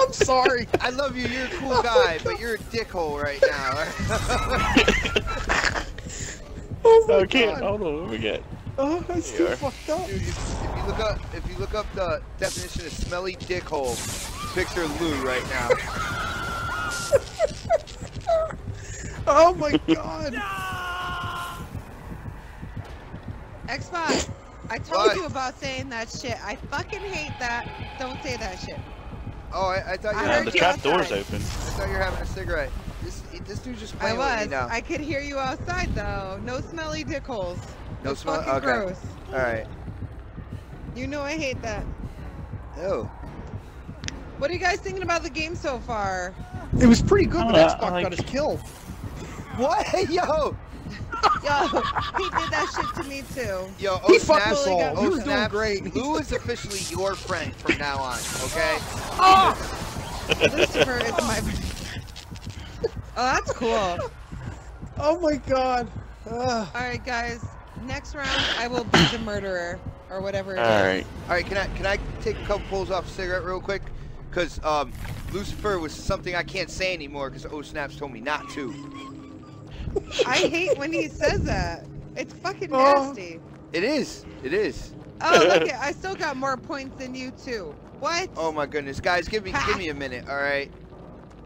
I'm I'm sorry. I love you. You're a cool guy, but you're a dickhole right now. Oh my I can't. God. Hold on. What we get? Oh, that's too fucked up. Dude, if, if you look up, if you look up the definition of smelly dickhole, picture Lou right now. Oh my god. No! Xbox, I told what? you about saying that shit. I fucking hate that. Don't say that shit. Oh, I, I thought you were having a cigarette. The trap door's open. I thought you were having a cigarette. This, this dude's just playing I was. with me now. I could hear you outside though. No smelly dickholes. No smell. Okay. Gross. All right. You know I hate that. Ew. What are you guys thinking about the game so far? It was pretty good, but Xbox like... got us killed. What? Yo. Yo, he did that shit to me too. Yo, oh, he fucked us all. Oh, was doing great. Lou is officially your friend from now on, okay? Oh! Lucifer is my friend. Oh, that's cool. Oh my god. Ugh. All right, guys. Next round, I will be the murderer or whatever. It all is. right. All right. Can I can I take a couple pulls off a cigarette real quick? Cause um, Lucifer was something I can't say anymore. Cause Oh Snaps told me not to. I hate when he says that. It's fucking nasty. Oh, it is. It is. Oh look it! I still got more points than you too. What? Oh my goodness, guys, give me ha. give me a minute. All right.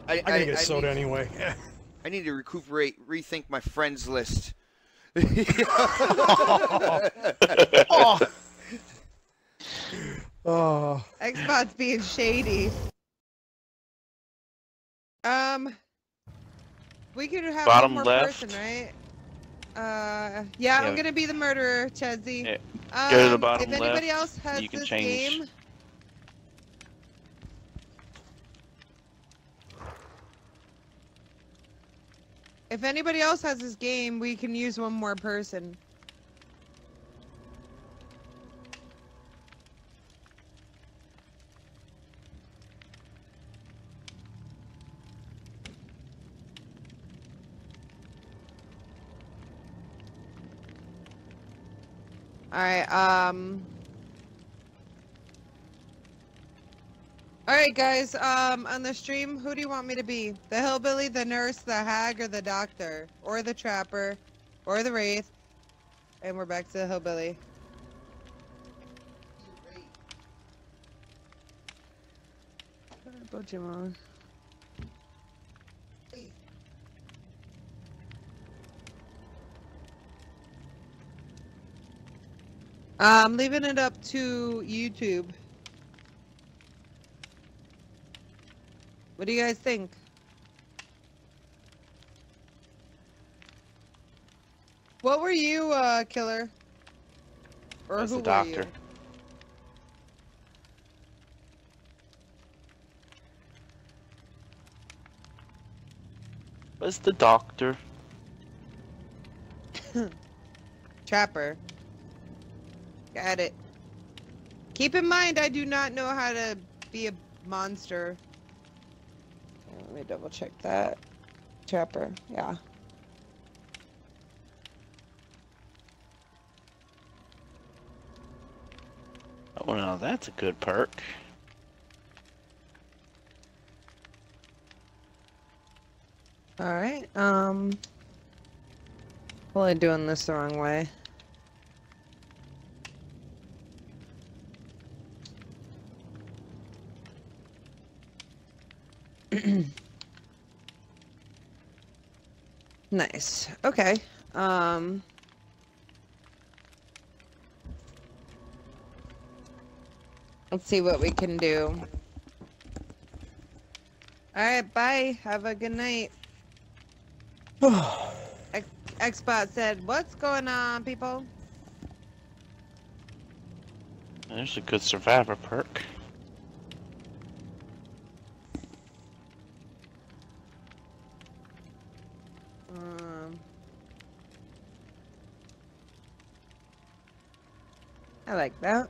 I I, I get I, soda I need, anyway. I need to recuperate, rethink my friends list. oh. Oh. Oh. Xbox being shady. Um, we could have Bottom one more left. person, right? Uh, yeah, yeah, I'm gonna be the murderer, Chezzy. Yeah. Um, Go to the bottom left. If anybody left, else has you can this change. game, If anybody else has this game, we can use one more person. All right, um... Alright guys, um, on the stream, who do you want me to be? The hillbilly, the nurse, the hag, or the doctor? Or the trapper? Or the wraith? And we're back to the hillbilly. Pokemon. I'm leaving it up to YouTube. What do you guys think? What were you, uh, killer? Or That's who the doctor. Were you? What's the doctor? Trapper. Got it. Keep in mind, I do not know how to be a monster. Let me double check that. Trapper, yeah. Oh, now that's a good perk. All right. Um. Probably doing this the wrong way. Nice. Okay. Um. Let's see what we can do. All right. Bye. Have a good night. X Xbot said, "What's going on, people?" There's a good survivor perk. I like that.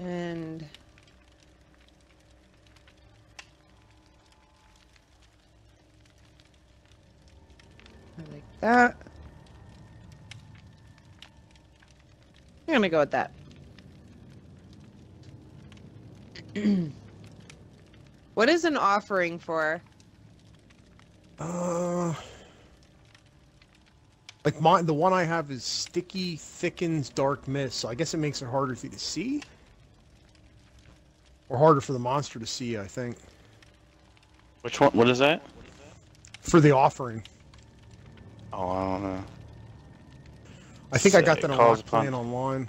And I like that. I'm gonna go with that. What is an offering for? Uh, like my the one I have is sticky thickens dark mist, so I guess it makes it harder for you to see, or harder for the monster to see. I think. Which one? What is that? For the offering. Oh, I don't know. I think so I got that on Lock Plan upon. Online.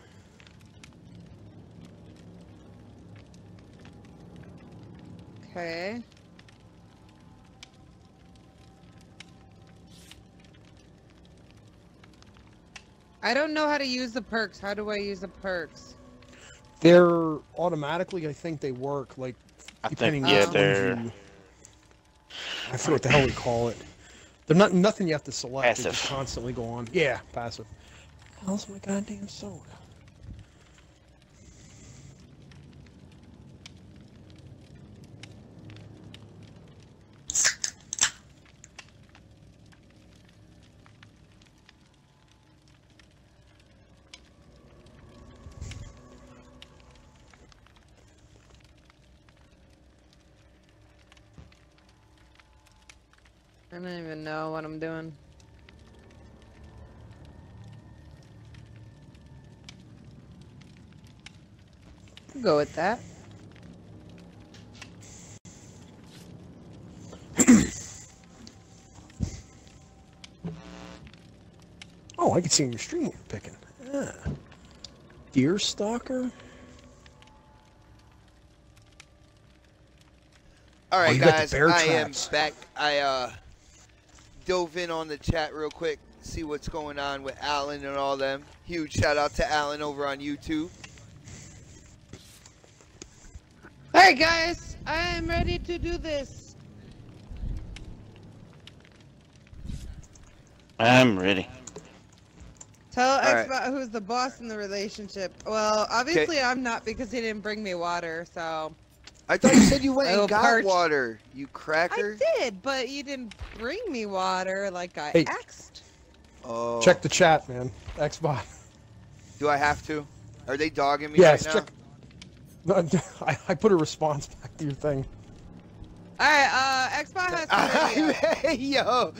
Okay. I don't know how to use the perks. How do I use the perks? They're automatically, I think they work, like, I depending think, yeah, on they're... you... I forget what the hell we call it. They're not nothing you have to select. Passive. They just constantly go on. Yeah, passive. How's my goddamn soda? I don't even know what I'm doing. I'll go with that. Oh, I can see in your stream what you're picking. Yeah. Deer stalker. All right, oh, guys. I am back. I uh. dove in on the chat real quick, see what's going on with Alan and all them. Huge shout out to Alan over on YouTube. Hey guys, I'm ready to do this. I'm ready. Tell Xbox right. who's the boss in the relationship. Well, obviously 'Kay. I'm not, because he didn't bring me water, so... I thought you said you went and got parched. water, you cracker. I did, but you didn't bring me water like I hey. asked. Oh. Check the chat, man. Xbox. Do I have to? Are they dogging me yes, right now? Yes, check. No, I, I put a response back to your thing. Alright, uh, Xbox has to. Yo,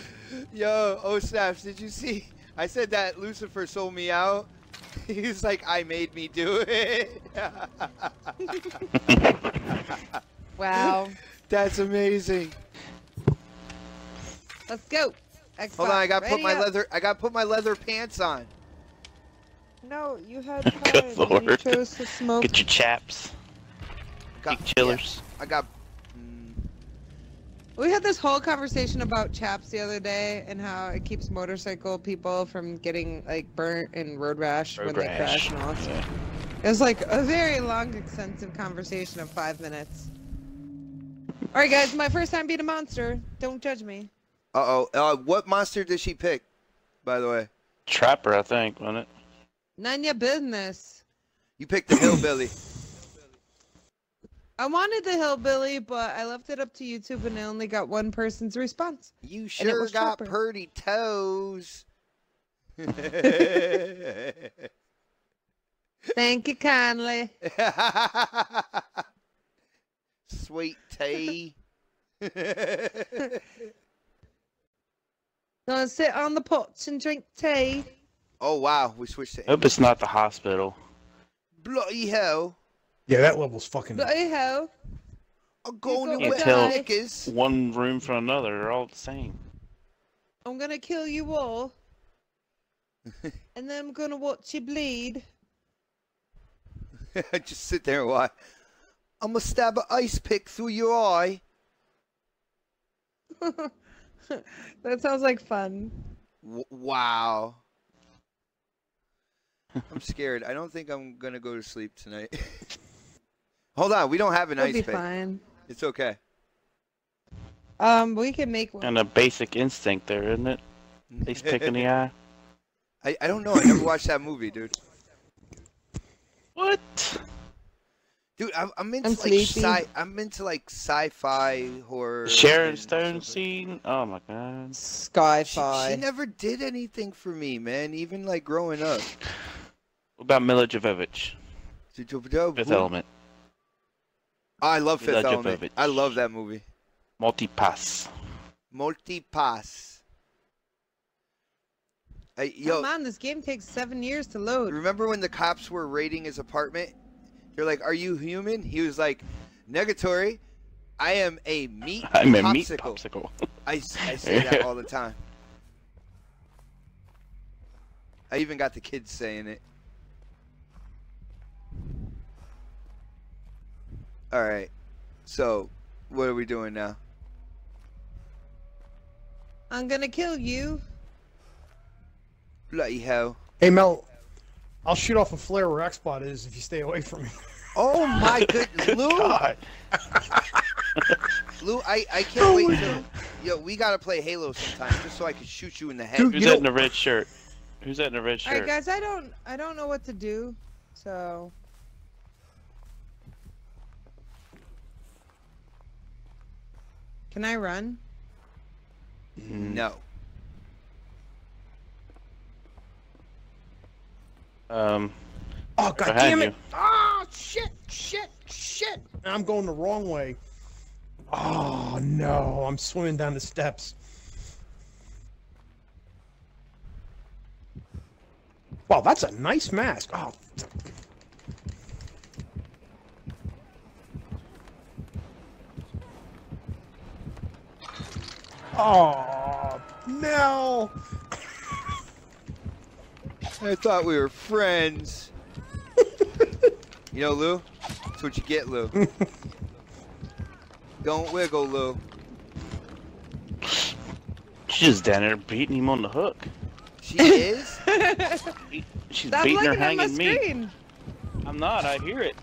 yo, oh snaps, did you see? I said that Lucifer sold me out. He's like, I made me do it. Wow. That's amazing. Let's go. Xbox, hold on, I gotta put my up. leather I gotta put my leather pants on. No, you had time. Good Lord. You chose to smoke. Get your chaps. Got Big chillers. Yeah, I got mm. We had this whole conversation about chaps the other day and how it keeps motorcycle people from getting like burnt and road rash road when rash. they crash and all that stuff. It was like a very long, extensive conversation of five minutes. All right, guys, my first time being a monster. Don't judge me. Uh-oh. Uh, what monster did she pick, by the way? Trapper, I think, wasn't it? None your business. You picked the hillbilly. I wanted the hillbilly, but I left it up to YouTube, and I only got one person's response. You sure got Trapper. Purdy toes. Thank you kindly. Sweet tea. Gonna sit on the porch and drink tea. Oh wow, we switched to Hope English. It's not the hospital. Bloody hell. Yeah, that level's fucking bloody hell. I'm going to tell one room from another, they're all the same. I'm gonna kill you all. And then I'm gonna watch you bleed. I just sit there and watch. I'm gonna stab an ice pick through your eye. That sounds like fun. W wow. I'm scared. I don't think I'm gonna go to sleep tonight. Hold on, we don't have an It'll ice be pick. Fine. It's okay. Um, we can make one. And a basic instinct there, isn't it? Ice pick in the eye. I I don't know. I never watched that movie, dude. What? Dude, I'm, I'm into I'm like sci. I'm into like sci-fi horror. Sharon Stone scene. Oh my god. Sci-fi. She, she never did anything for me, man. Even like growing up. What about Mila Jovovich? Fifth Element. I love Fifth Mila Element. Jovovich. I love that movie. Multipass. Multipass. Hey, yo, come on, this game takes seven years to load. Remember when the cops were raiding his apartment? They're like, "Are you human?" He was like, "Negatory. I am a meat I'm popsicle." A meat popsicle. I, I say that all the time. I even got the kids saying it. Alright, so what are we doing now? I'm gonna kill you. Bloody hell. Hey Mel, I'll shoot off a flare where X-Bot is if you stay away from me. Oh my goodness, Lou! God. Lou, I, I can't oh wait till... Yo, we gotta play Halo sometime, just so I can shoot you in the head. Dude, Who's that don't... in the red shirt? Who's that in the red shirt? Alright guys, I don't, I don't know what to do, so... Can I run? No. Um... Oh god damn it! Ah, shit, shit, shit! I'm going the wrong way. Oh no, I'm swimming down the steps. Wow, that's a nice mask. Oh. Oh no! I thought we were friends. You know, Lou? That's what you get, Lou. Don't wiggle, Lou. She's just down there beating him on the hook. She is? She's Stop beating her hanging me. I'm not, I hear it.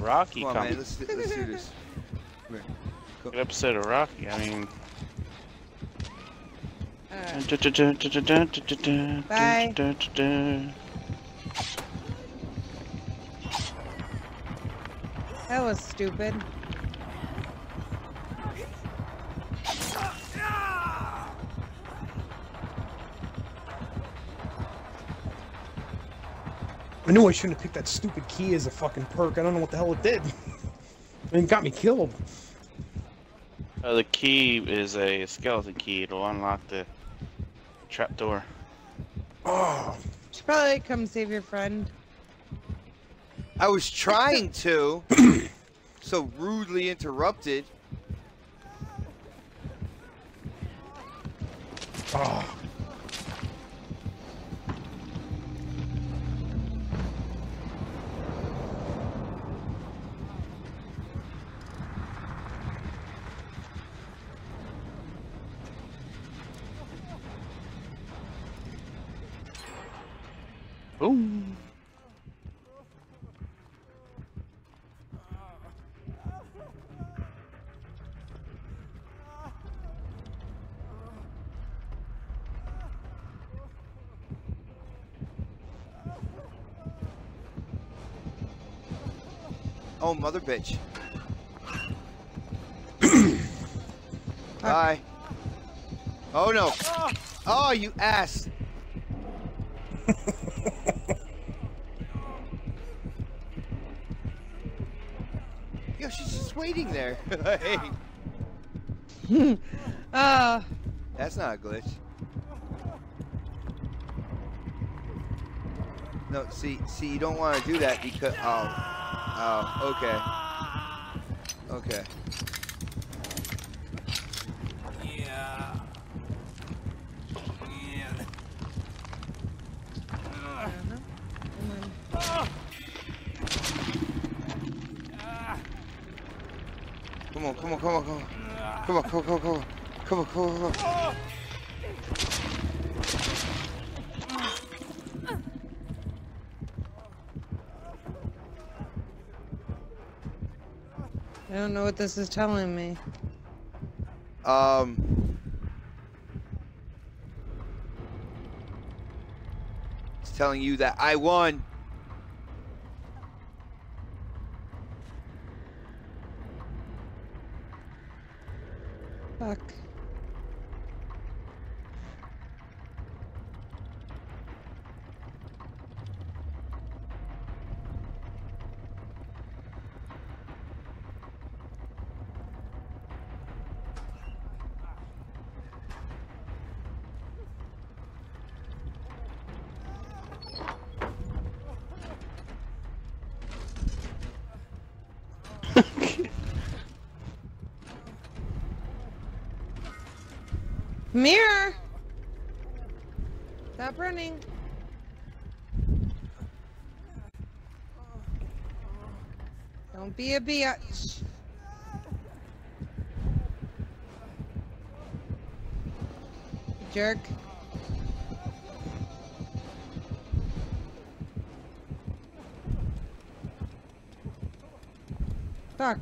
Rocky Come on, man, let's, let's do this. Come here. Go. Get upset of Rocky, I mean... Bye. That was stupid. I knew I shouldn't have picked that stupid key as a fucking perk. I don't know what the hell it did. It got me killed. Uh, the key is a skeleton key. It'll unlock the trapdoor. Oh! You should probably come save your friend. I was trying to, so rudely interrupted. Oh. Ooh. Oh, mother bitch. Hi. Oh no. Oh, you ass. Yo, she's just waiting there. Hey. uh, That's not a glitch. No, see, see, you don't want to do that because... Oh. Oh, okay. Okay. Yeah. Yeah. Uh-huh. Come on, come on, come on, come on. Come on, come on, come on, come on. Come on, come on, come on. I don't know what this is telling me. Um. It's telling you that I won. Fuck. Mirror! Stop running. Don't be a bitch. Jerk. Fuck.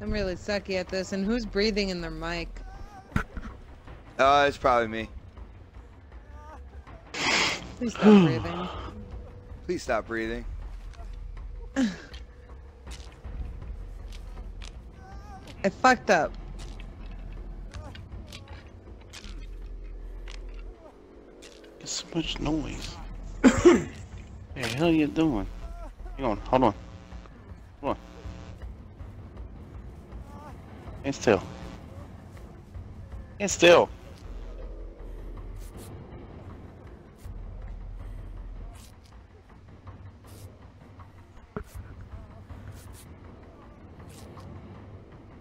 I'm really sucky at this. And who's breathing in their mic? Uh, it's probably me. Please stop breathing. Please stop breathing. I fucked up. It's so much noise. Hey, the hell you doing? Hang on, hold on. Hold on. Stand still. Stand still.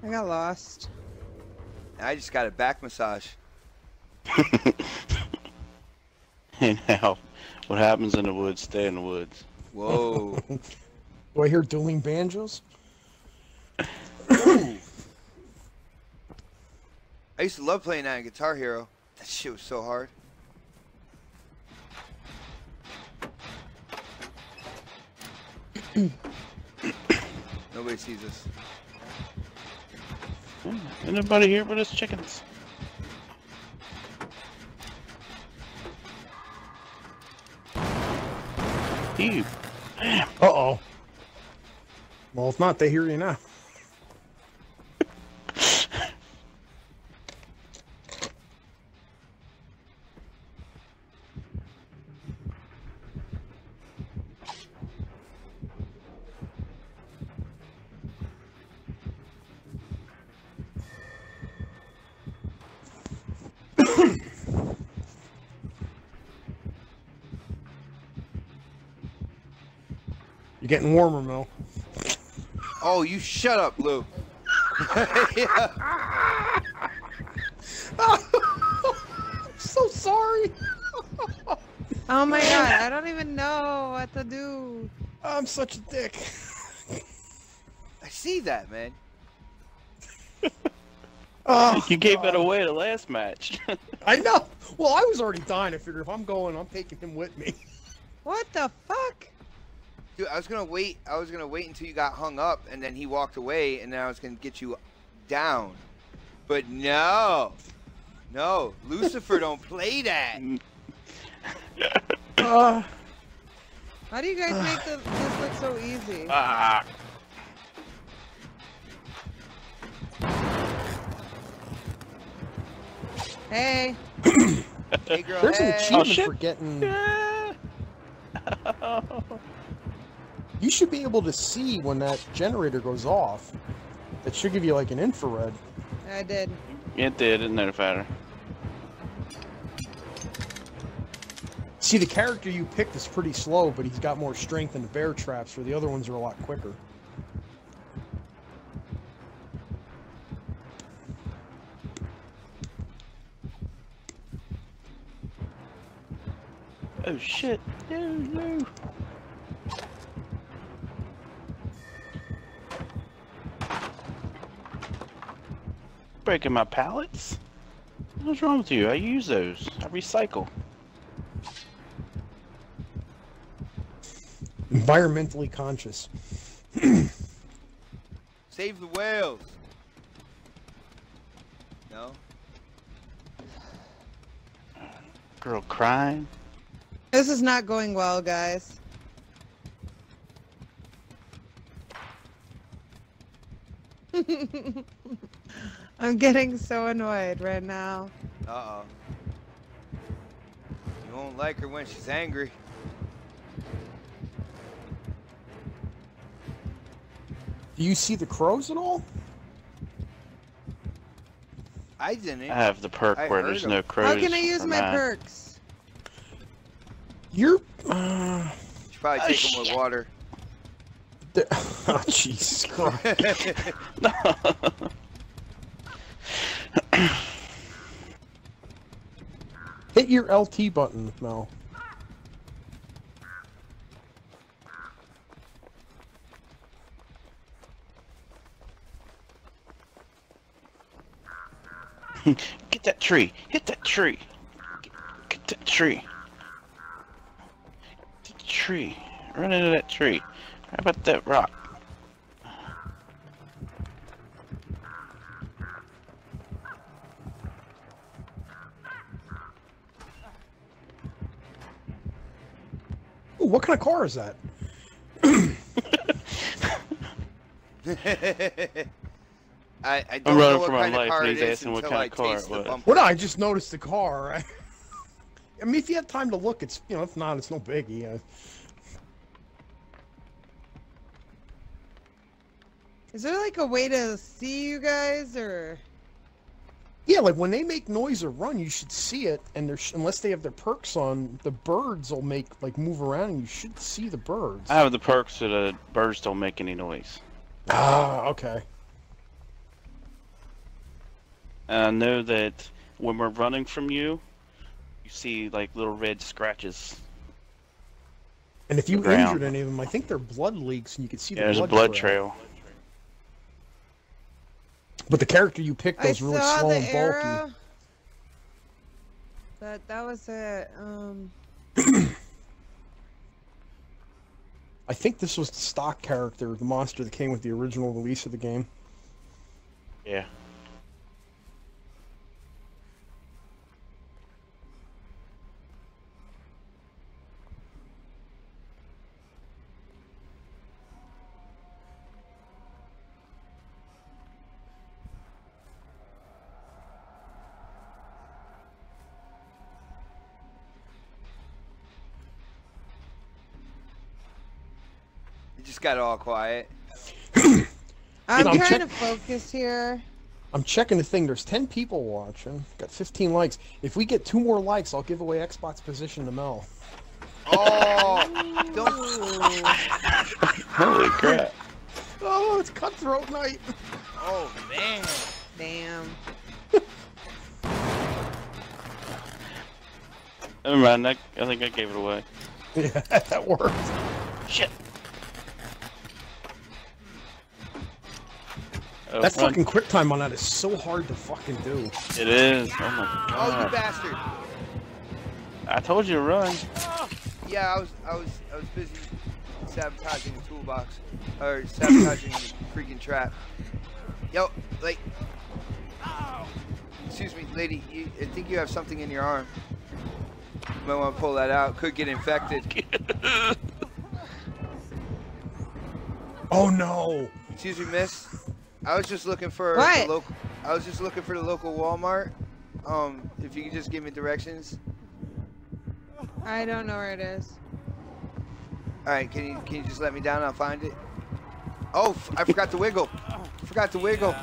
I got lost. I just got a back massage. And now, what happens in the woods, stay in the woods. Whoa. Do I hear dueling banjos? I used to love playing that in Guitar Hero. That shit was so hard. Nobody sees us. Anybody here but us chickens? Ew. Damn. Uh oh. Well, if not, they hear you now. You're getting warmer, Mel. Oh, you shut up, Lou. I'm so sorry. Oh my god, I don't even know what to do. I'm such a dick. I see that, man. Oh, you gave god. It away the last match. I know. Well, I was already dying. I figured if I'm going, I'm taking him with me. What the fuck? Dude, I was gonna wait. I was gonna wait until you got hung up, and then he walked away, and then I was gonna get you down. But no, no, Lucifer, don't play that. Uh, How do you guys uh, make the, this look so easy? Ah. Hey. Hey, girl. There's hey. An achievement oh, for getting. Yeah. Oh. You should be able to see when that generator goes off. That should give you like an infrared. I did. It did, it notified her. See, the character you picked is pretty slow, but he's got more strength than the bear traps, where the other ones are a lot quicker. Oh shit, no, no. Breaking my pallets? What's wrong with you? I use those. I recycle. Environmentally conscious. Save the whales. No. Girl crying. This is not going well, guys. I'm getting so annoyed right now. Uh-oh. You won't like her when she's angry. Do you see the crows at all? I I didn't. I have the perk I where there's him. no crows. How can I use my mine. perks? You're. Uh... Should probably oh, take shit. them with water. They're... Oh Jesus Christ! Hit your L T button, Mel. Get that tree! Hit that tree! Get, get that tree! Get the tree! Run into that tree! How about that rock? Ooh, what kind of car is that? I, I don't I'm running know for my life, and he's asking what kind of I car it was. Well, no, I just noticed the car. I, I mean, if you have time to look, it's, you know, if not, it's no biggie. Uh... Is there, like, a way to see you guys, or...? Yeah, like, when they make noise or run, you should see it, and there's, unless they have their perks on, the birds will make, like, move around, and you should see the birds. I have the perks so the birds don't make any noise. Ah, okay. And I know that when we're running from you, you see like little red scratches. And if you ground. injured any of them, I think they're blood leaks, and you can see yeah, the there's blood a blood trail. trail. But the character you picked was really slow and arrow. bulky. That that was it. Um... I think this was the stock character, the monster that came with the original release of the game. Yeah. Got all quiet. I'm, I'm trying to focus here. I'm checking the thing. There's ten people watching. Got fifteen likes. If we get two more likes, I'll give away Xbox position to Mel. Oh, don't. Holy crap! Oh, it's cutthroat night. Oh man, damn. Never mind. That, I think I gave it away. Yeah, that worked. Shit. Oh, that run. fucking quick time on that is so hard to fucking do. It is. Oh my god. Oh, you bastard! I told you to run. Yeah, I was, I was, I was busy sabotaging the toolbox, or sabotaging the freaking trap. Yo, like, excuse me, lady. You, I think you have something in your arm. You might want to pull that out. Could get infected. Oh no! Excuse me, miss. I was just looking for the local. I was just looking for the local Walmart. Um, if you could just give me directions. I don't know where it is. All right, can you can you just let me down? I'll find it. Oh, I forgot to wiggle. Forgot to wiggle.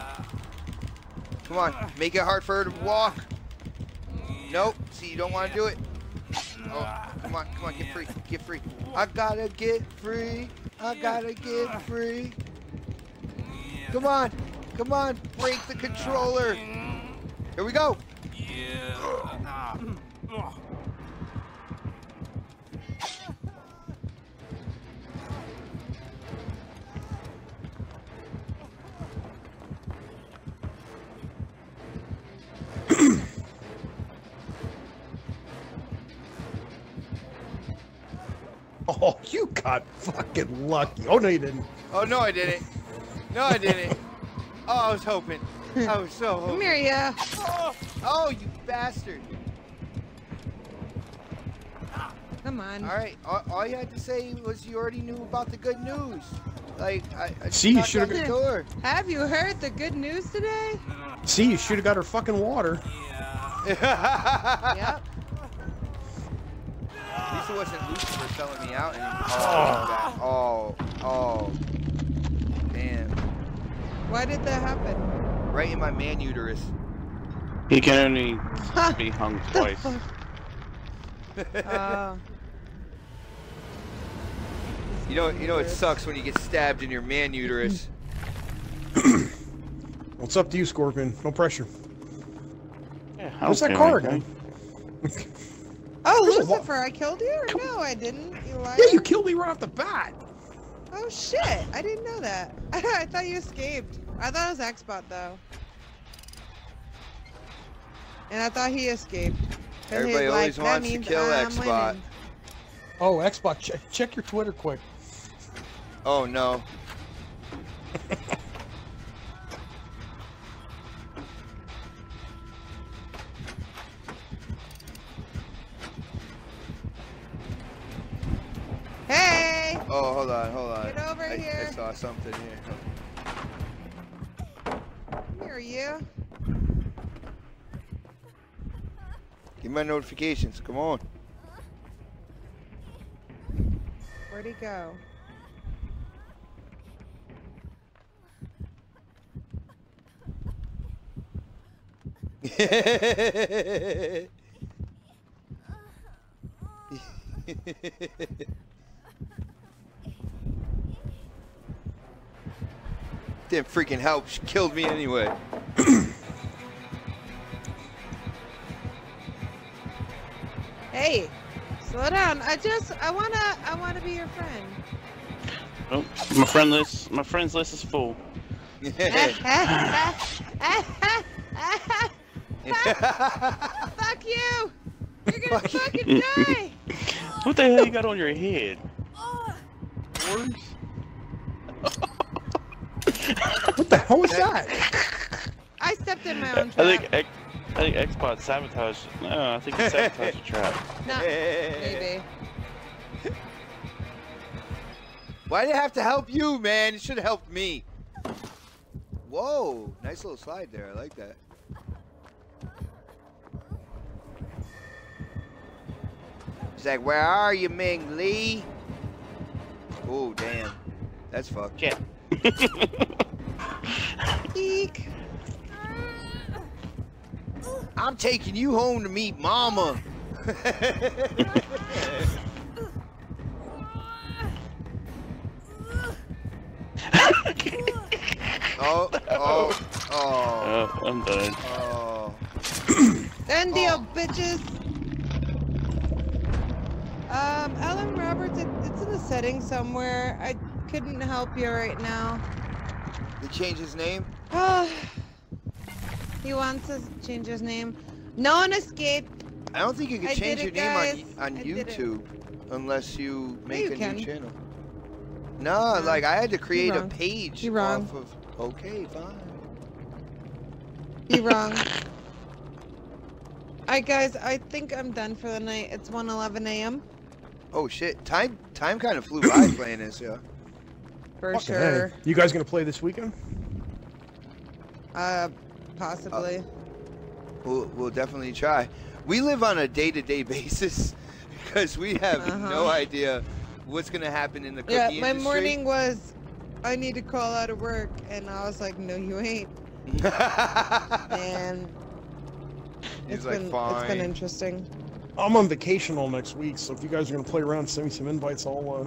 Come on, make it hard for her to walk. Nope. See, you don't want to do it. Oh, come on, come on, get free, get free. I gotta get free. I gotta get free. Come on, come on, break the controller. Here we go. Yeah. Oh, you got fucking lucky. Oh, no, you didn't. Oh, no, I didn't. No, I didn't. Oh, I was hoping. I was so hoping. Come here, yeah. Oh, oh, you bastard. Come on. All right. All, all you had to say was you already knew about the good news. Like, I, I see, you should have got. Have you heard the good news today? See, you should have got her fucking water. Yeah. Yep. At least it wasn't Lucifer selling me out. And oh. Oh. Oh. Why did that happen? Right in my man uterus. He can only be hung twice. uh. You know, you know it sucks when you get stabbed in your man uterus. What's up to you, Scorpion? No pressure. Yeah, how's that car again? Oh, There's Lucifer, I killed you? Or no, I didn't. You lied. Yeah, you killed me right off the bat. Oh shit! I didn't know that. I thought you escaped. I thought it was X-Bot though. And I thought he escaped. Everybody always like, wants to kill X-Bot. Oh, X-Bot, check, check your Twitter quick. Oh no. Hey! Oh, hold on, hold on. Get over I, here. I saw something here. Come here, you. Give my notifications, come on. Where'd he go? Didn't freaking help, she killed me anyway. Hey, slow down. I just, I wanna, I wanna be your friend. Oh, my friend list, my friends list is full. Fuck you! You're gonna fucking die! What the hell you got on your head? What the hell was that? I stepped in my own trap. I think. I I think X-Bot sabotaged. No, I think he sabotaged the trap. Nah, maybe. Why did it have to help you, man? It should have helped me. Whoa, nice little slide there. I like that. She's like, where are you, Ming Lee? Oh, damn. That's fucked. Yeah. Eek. I'm taking you home to meet Mama. oh, oh, oh, oh. I'm done. Oh. End deal, oh. bitches. Um, Alan Roberts, it, it's in the settings somewhere. I couldn't help you right now. They changed his name? Oh. He wants to change his name. No one escaped. I don't think you can change your name on, on YouTube unless you make a new channel. No, like I had to create a page off of. Okay, fine. You're wrong. Alright, guys, I think I'm done for the night. It's one eleven a m Oh shit! Time time kind of flew by playing this, yeah. For sure. You guys gonna play this weekend? Uh. Possibly. Uh, we'll, we'll definitely try. We live on a day-to-day basis because we have uh-huh. no idea what's going to happen in the cookie yeah, my industry. Morning was, I need to call out of work, and I was like, no, you ain't. And it's, like, been, it's been interesting. I'm on vacation all next week, so if you guys are going to play around, send me some invites. I'll, uh,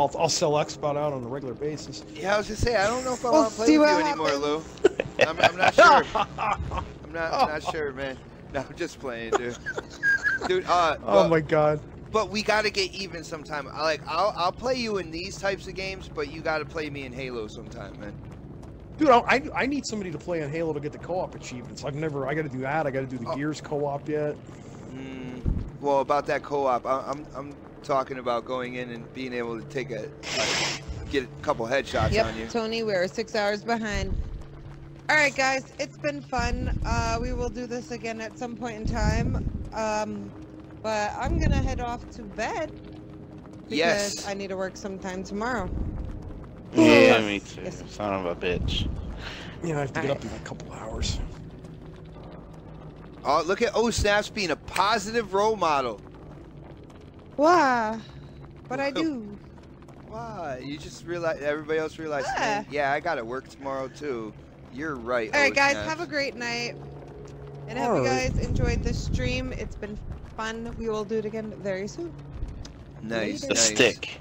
I'll, I'll sell X-Bot out on a regular basis. Yeah, I was going to say, I don't know if I we'll want to play with you happens. anymore, Lou. I'm, I'm not sure. I'm not, I'm not sure, man. No, I'm just playing, dude. Dude, uh. Oh but, my god. But we gotta get even sometime. I like, I'll, I'll play you in these types of games, but you gotta play me in Halo sometime, man. Dude, I, I, I need somebody to play in Halo to get the co-op achievements. I've never. I gotta do that. I gotta do the oh. Gears co-op yet. Mm, well, about that co-op, I'm, I'm talking about going in and being able to take a, like, get a couple headshots yep, on you. Yep, Tony, we're six hours behind. Alright guys, it's been fun. Uh, we will do this again at some point in time. Um, but I'm gonna head off to bed. Because yes. I need to work sometime tomorrow. Yeah, yes. me too. Yes. Son of a bitch. Yeah, I have to All get right. up in a couple hours. Oh, look at O-Snaps being a positive role model. Why? What I do? Why? You just realize, everybody else realized, ah. yeah, I gotta work tomorrow too. You're right. All right, guys, have a great night. And hope you guys enjoyed the stream. It's been fun. We will do it again very soon. Nice. The nice. stick.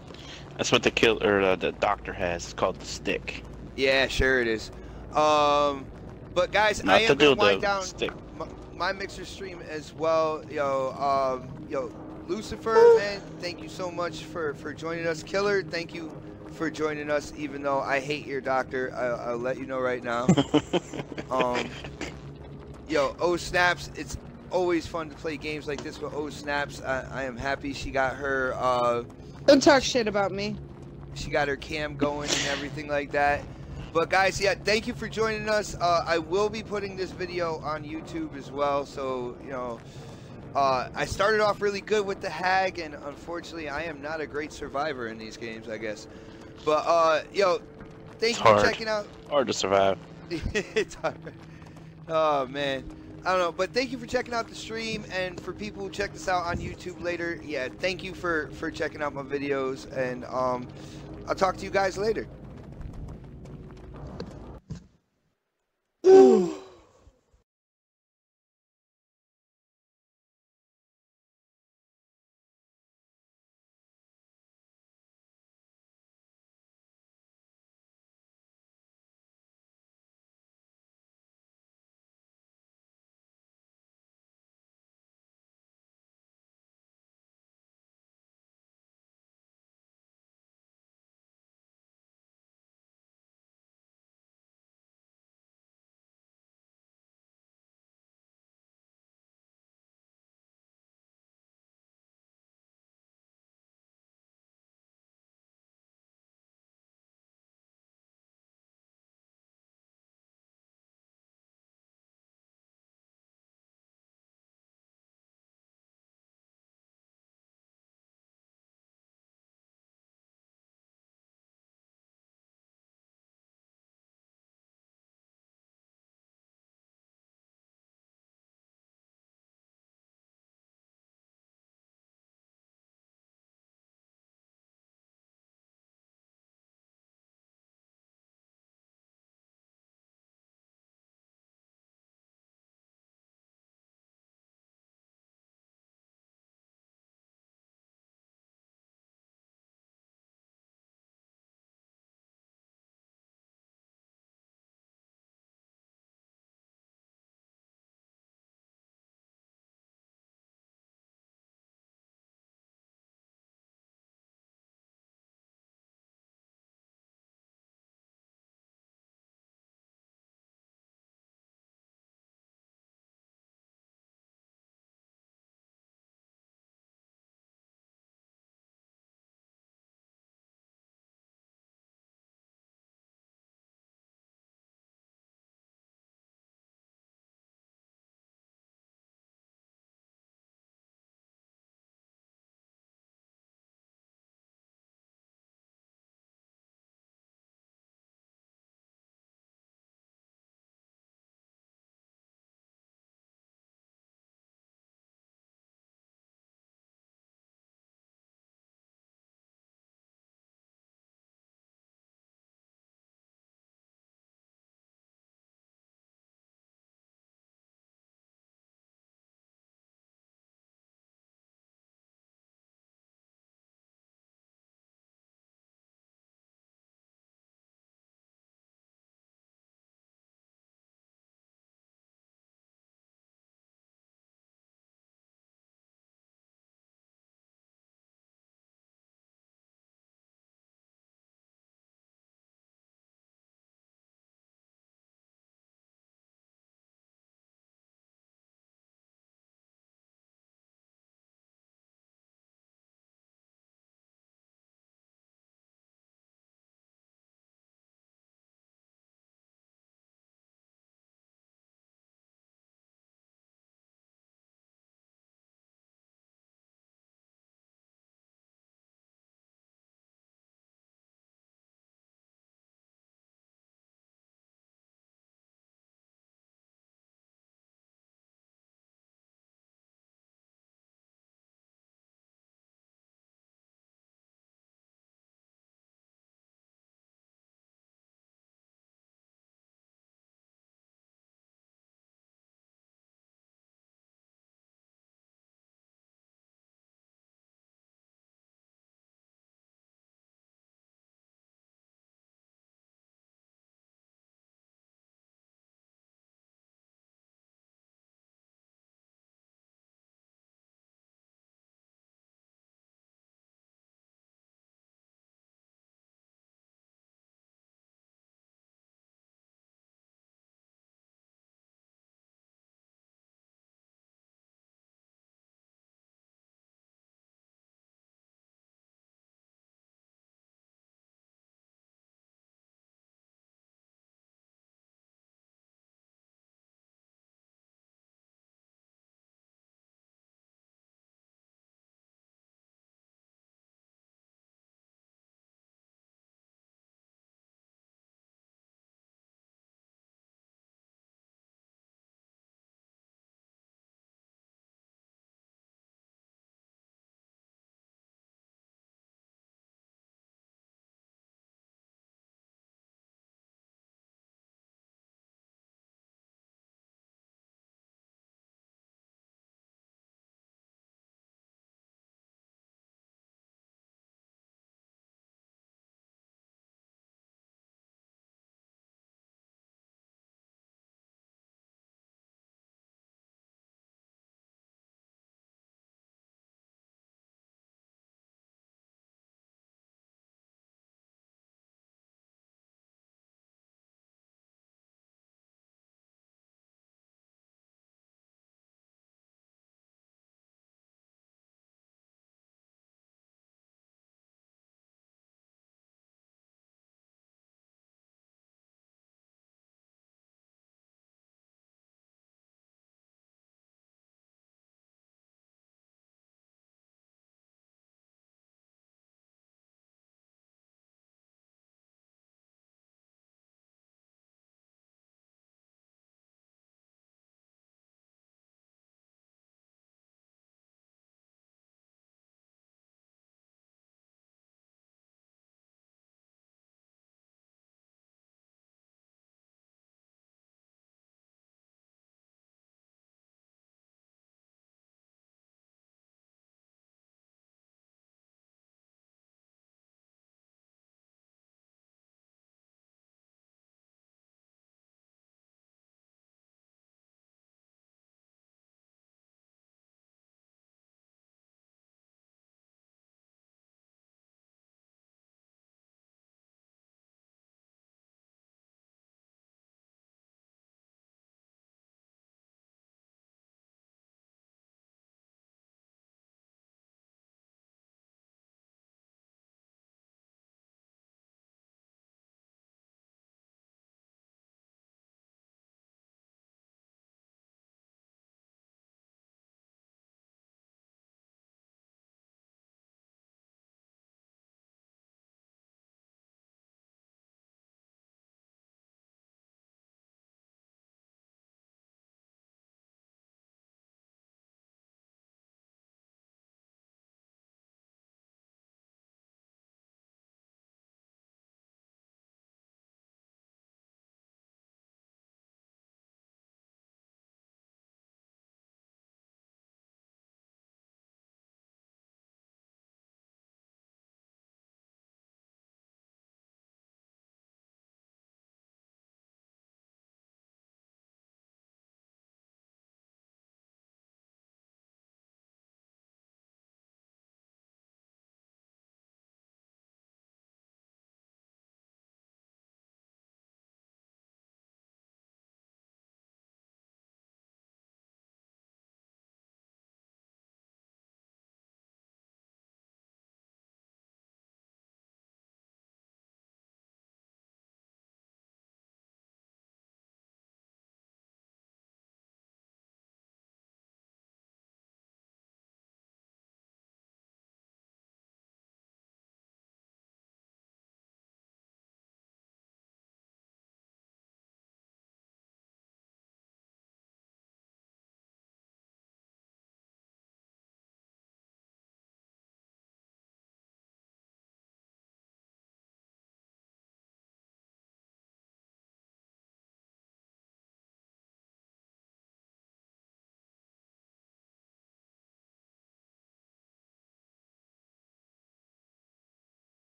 That's what the kill or uh, the doctor has. It's called the stick. Yeah, sure it is. Um, but guys, Not I am gonna wind down my, my Mixer stream as well. Yo, um, yo, Lucifer, man, thank you so much for for joining us. Killer, thank you for joining us. Even though I hate your doctor, I, I'll let you know right now. um, yo, O Snaps, it's always fun to play games like this with O Snaps. I, I am happy she got her. Uh, Don't talk shit about me. She got her cam going and everything like that. But guys, yeah, thank you for joining us. Uh, I will be putting this video on YouTube as well. So, you know, uh, I started off really good with the hag, and unfortunately, I am not a great survivor in these games, I guess. But, uh, yo, thank it's you hard. for checking out. Hard to survive. It's hard. Oh, man. I don't know, but thank you for checking out the stream, and for people who check this out on YouTube later, yeah, thank you for, for checking out my videos, and um, I'll talk to you guys later.